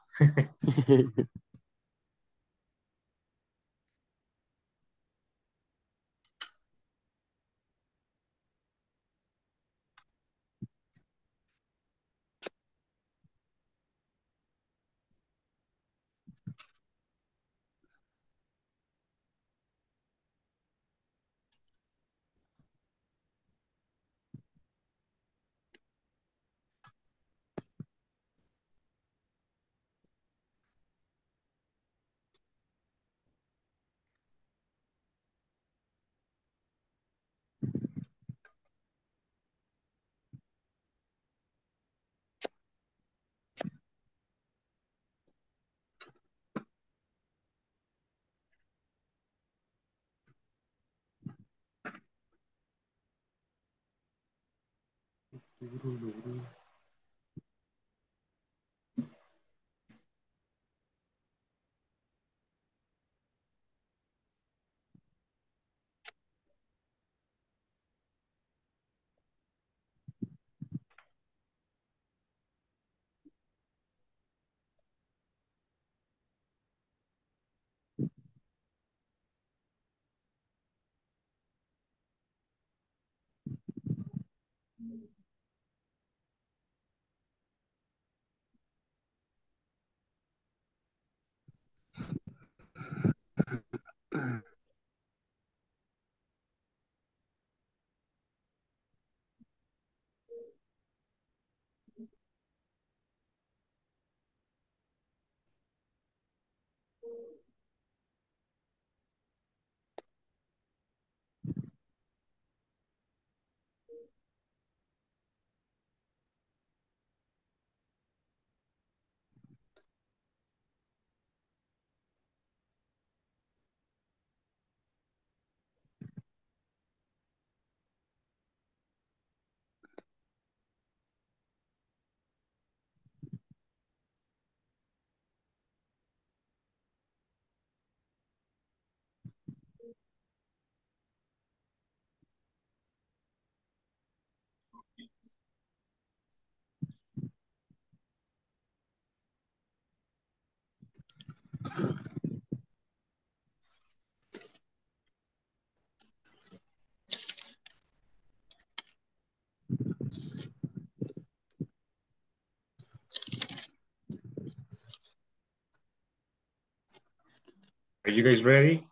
Are you guys ready?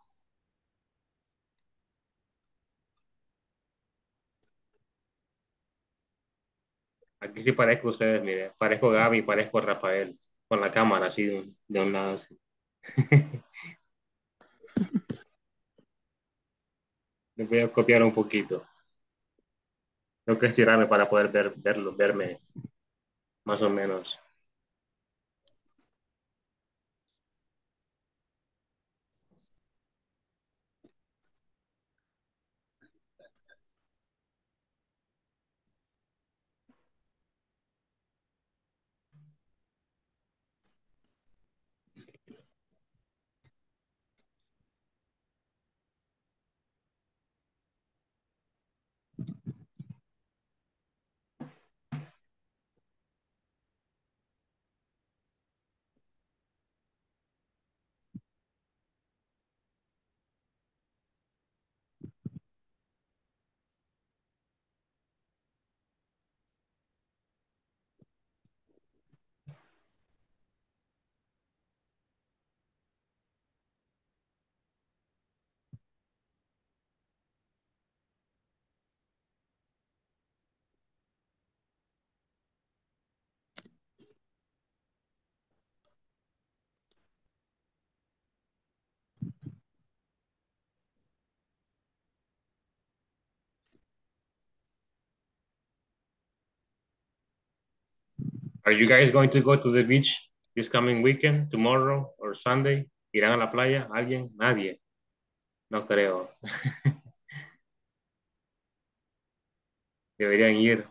Aquí sí parezco a ustedes, mire, parezco a Gaby, parezco a Rafael, con la cámara así de un, de un lado así. Les voy a copiar un poquito. Tengo que estirarme para poder ver, verlo, verme más o menos. Are you guys going to go to the beach this coming weekend, tomorrow or Sunday? ¿Irán a la playa? ¿Alguien? Nadie. No creo. Deberían ir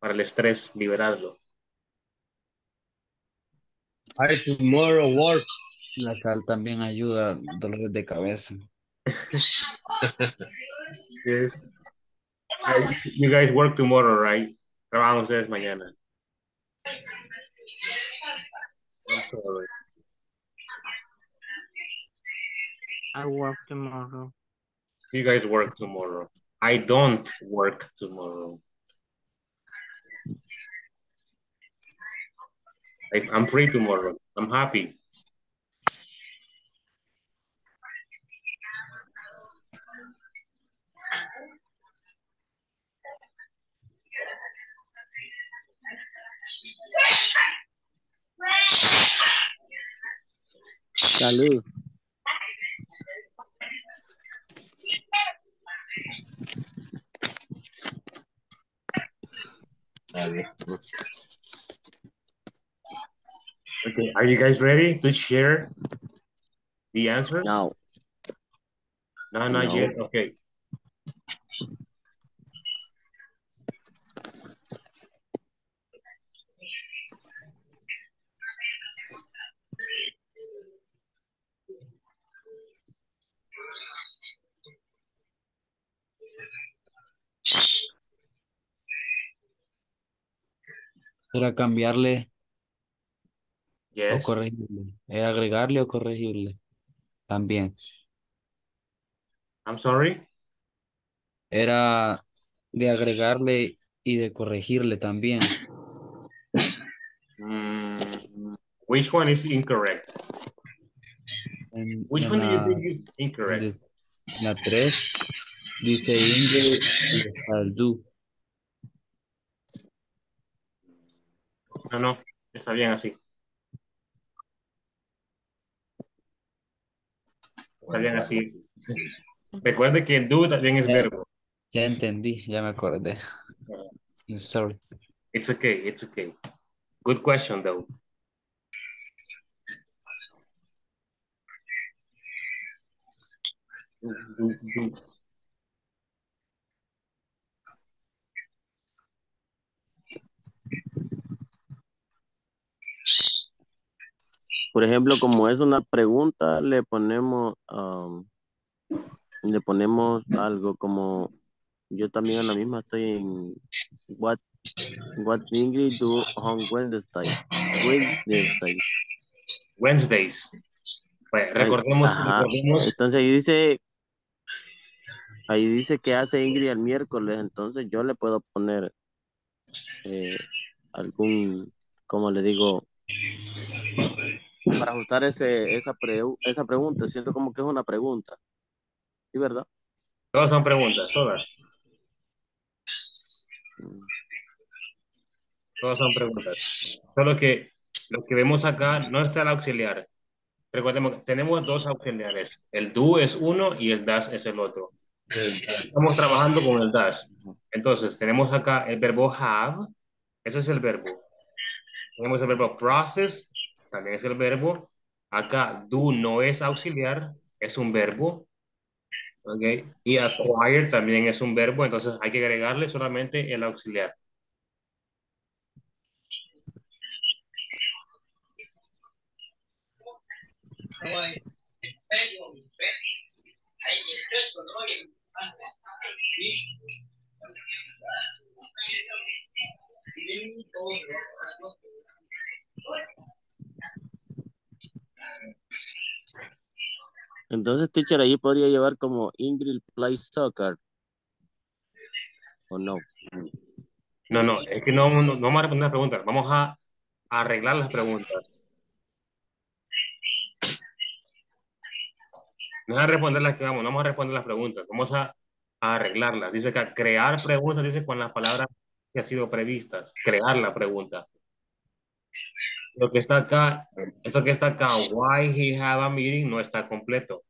para el estrés, liberarlo. I tomorrow work. La sal también ayuda, dolores de cabeza. Yes. You guys work tomorrow, right? Trabajan ustedes mañana. I work tomorrow. You guys work tomorrow. I don't work tomorrow. I, I'm free tomorrow. I'm happy. Salud. Okay, are you guys ready to share the answer? No. No, not no. yet. Okay. Era cambiarle yes. o corregirle. Era agregarle o corregirle. También. I'm sorry. Era de agregarle y de corregirle también. Mm, which one is incorrect? En, which en one la, do you think is incorrect? En la tres dice Ingrid al do. No, no, está bien así. Está bien así. Recuerde que do también es ya, verbo. Ya entendí, ya me acordé. I'm sorry. It's okay, it's okay. Good question, though. Do, do, do. Por ejemplo, como es una pregunta, le ponemos um, le ponemos algo como Yo también a la misma estoy en what what Ingrid do on Wednesday. Wednesday. Wednesdays. Pues, recordemos, recordemos. Entonces ahí dice ahí dice que hace Ingrid el miércoles, entonces yo le puedo poner eh, algún, como le digo, para ajustar ese, esa, pre, esa pregunta. Siento como que es una pregunta. ¿Sí, verdad? Todas son preguntas, todas. Todas son preguntas. Solo que lo que vemos acá no está el auxiliar. Recordemos que tenemos dos auxiliares. El do es uno y el das es el otro. Estamos trabajando con el das. Entonces, tenemos acá el verbo have. Ese es el verbo. Tenemos el verbo process. También es el verbo. Acá do no es auxiliar. Es un verbo. Okay. Y acquire también es un verbo, entonces hay que agregarle solamente el auxiliar. Entonces, teacher, ahí podría llevar como Ingrid play soccer. ¿O no? No, no, es que no, no, no vamos a responder las preguntas. Vamos a, a arreglar las preguntas. No vamos a responder las que vamos, no vamos a responder las preguntas. Vamos a, a arreglarlas. Dice que a crear preguntas, dice con las palabras que han sido previstas. Crear la pregunta. Lo que está acá, esto que está acá, why he have a meeting, no está completo.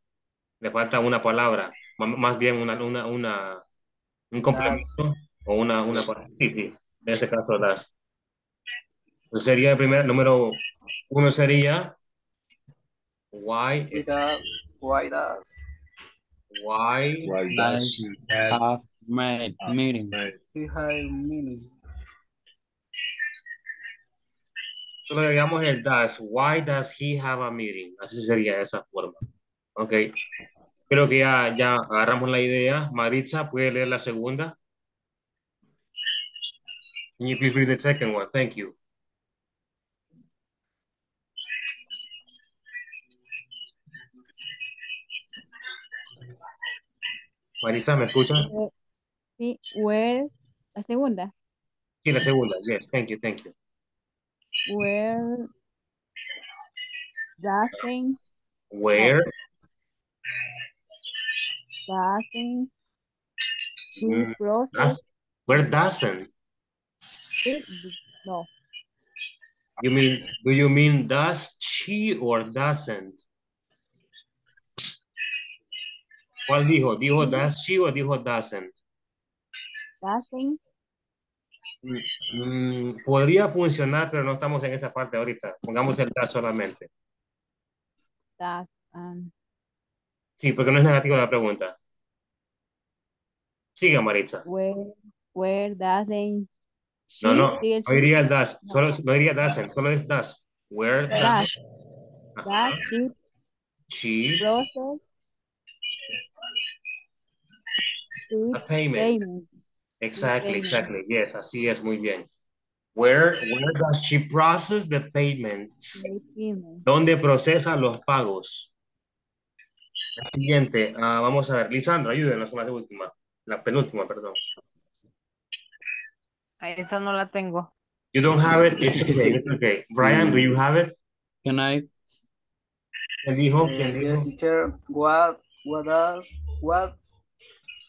Le falta una palabra, más bien una, una, una un complemento o una, una palabra. Sí, sí, en este caso las. Entonces sería el primer, número uno sería why it, why does why, why does he have made meeting. He have meeting. Solo le digamos el does. Why does he have a meeting? Así sería de esa forma. Ok. Creo que ya, ya agarramos la idea. Maritza, ¿puede leer la segunda? Can you please read the second one? Thank you. Maritza, ¿me escuchas? Sí, well, la segunda. Sí, la segunda. Yes, thank you, thank you. Where nothing where nothing she mm, process where doesn't it, no you mean do you mean does she or doesn't? ¿Cuál dijo? ¿Dijo does she o dijo doesn't? Doesn't. Mm, podría funcionar, pero no estamos en esa parte ahorita. Pongamos el das solamente. Das. Um... Sí, porque no es negativa la pregunta. Siga, Maritza. Where, where doesn't she no, no, no diría el das. No. Solo, no diría doesn't, solo es das. Where does she, she process a payment. payment. Exactly, exactly. Yes, así es, muy bien. Where, where does she process the payments? Payment. ¿Dónde procesa los pagos? La siguiente, uh, vamos a ver. Lisandro, ayúdenos con la última, la penúltima, perdón. Esa no la tengo. You don't have it? It's okay, it's okay. Brian, do you have it? Can I? ¿Quién dijo? ¿Quién dijo? Yes, teacher. What, what does, what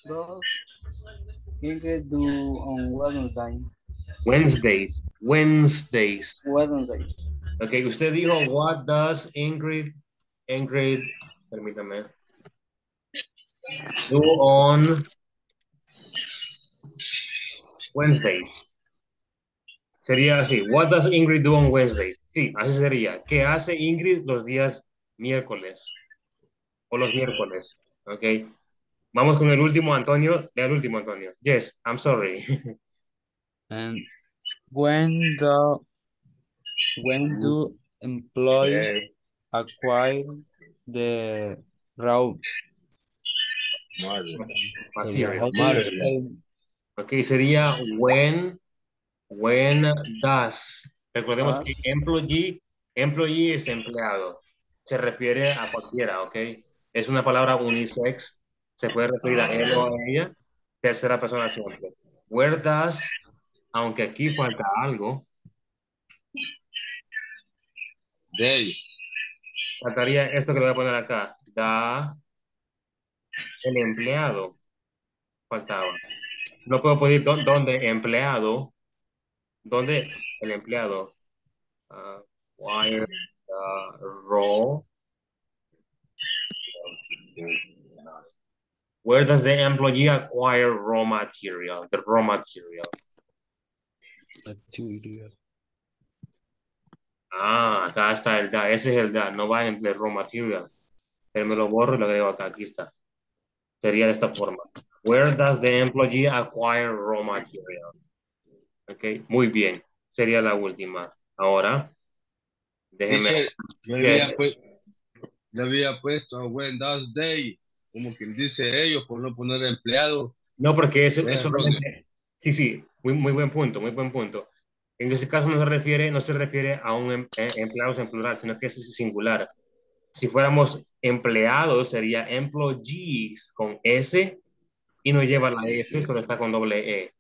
does... Ingrid do on Wednesday. Wednesdays. Wednesdays. Wednesdays. Okay, usted dijo, what does Ingrid, Ingrid, permítame, do on Wednesdays? Sería así, what does Ingrid do on Wednesdays? Sí, así sería. ¿Qué hace Ingrid los días miércoles? O los miércoles, ok. Vamos con el último, Antonio. El último, Antonio. Yes, I'm sorry. And when do, when do employees acquire the raw Material. Material. Okay, sería when, when does. Recordemos que employee, employee es empleado. Se refiere a cualquiera, ¿ok? Es una palabra unisex. Se puede referir a él o a ella. Tercera persona siempre. Where does, aunque aquí falta algo. They. Faltaría esto que le voy a poner acá. Da el empleado. Faltaba. No puedo pedir dónde empleado. ¿Dónde el empleado? Uh, why the role? Where does the employee acquire raw material? The raw material. Material. Ah, acá está el da. Ese es el da. No va a emplear raw material. Él me lo borro y lo agrego acá. Aquí está. Sería de esta forma. Where does the employee acquire raw material? Ok, muy bien. Sería la última. Ahora, déjeme. Yo había, pues, había puesto when does they, como quien dice ellos, por no poner empleado. No, porque eso es solamente. Sí, sí, muy, muy buen punto, muy buen punto. En ese caso no se refiere, no se refiere a un em, eh, empleados en plural, sino que es singular. Si fuéramos empleados, sería employees con S. Y no lleva la S, solo está con doble E.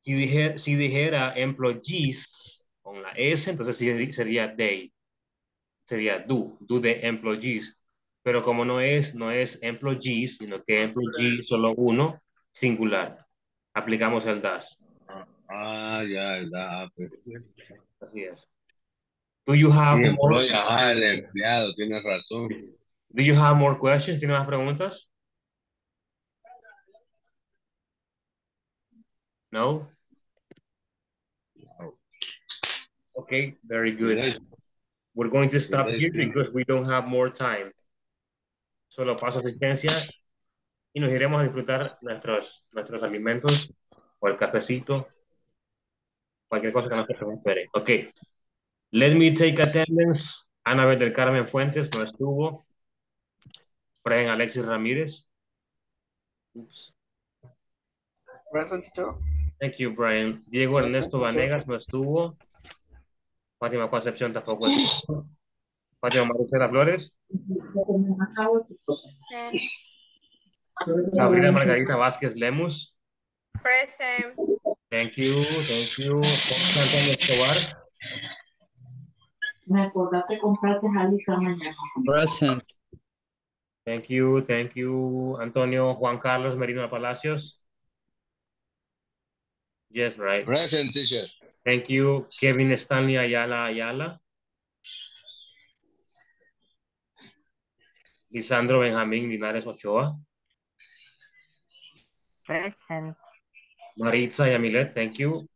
Si dijera, si dijera employees con la S, entonces sería they. Sería do, do de employees. Pero como no es, no es employees, sino que employee solo uno, singular. Aplicamos el das. Ah, ya, el das. Así es. Do you have sí, more... Ah, el empleado, tienes razón. Do you have more questions? ¿Tienes más preguntas? No? Okay, very good. We're going to stop here because we don't have more time. Solo paso asistencia y nos iremos a disfrutar nuestros, nuestros alimentos o el cafecito, cualquier cosa que no se recupere. Okay, let me take attendance. Ana del Carmen Fuentes no estuvo. Brian Alexis Ramírez. Oops. Present teacher. Thank you, Brian. Diego Present Ernesto teacher. Vanegas no estuvo. Fátima Concepción tampoco estuvo. Fátima Marisela Flores. Present. Gabriela Margarita Vásquez Lemus. Present. Thank you, thank you. Jose Antonio Escobar. Me acordaste comprarte a Lisa mañana. Present. Thank you, thank you. Antonio Juan Carlos Merino Palacios. Yes, right. Present, teacher. Thank you. Kevin Estanya Ayala Ayala. Lisandro Benjamin Linares Ochoa. Present. Maritza Yamilet, thank you.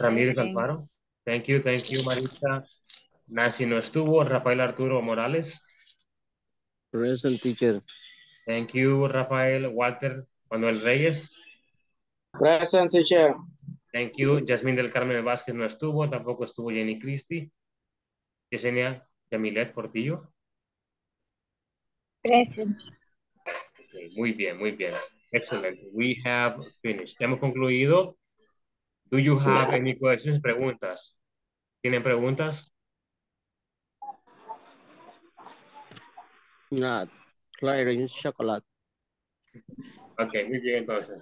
Ramírez Alfaro. Thank you, thank you, Maritza. Nancy no estuvo. Rafael Arturo Morales. Present, teacher. Thank you, Rafael. Walter Manuel Reyes. Present, teacher. Thank you. Yasmín del Carmen Vázquez no estuvo. Tampoco estuvo Jenny Christie. Yesenia Yamilet Cortillo. Present. Okay, muy bien, muy bien. Excellent. We have finished. Hemos concluido. Do you have any questions? Preguntas. ¿Tienen preguntas? Not. Claire, chocolate. Ok, muy bien entonces.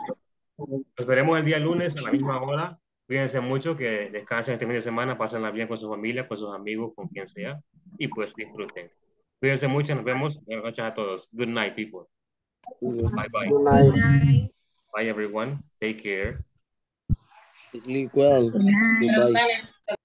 Nos veremos el día lunes a la misma hora. Cuídense mucho, que descansen este fin de semana, pásenla bien con su familia, con sus amigos, con quien sea, y pues disfruten. Cuídense mucho, nos vemos. Buenas noches a todos. Good night, people. Bye, bye. Good night. Bye, everyone. Take care. Sleep well. Goodbye.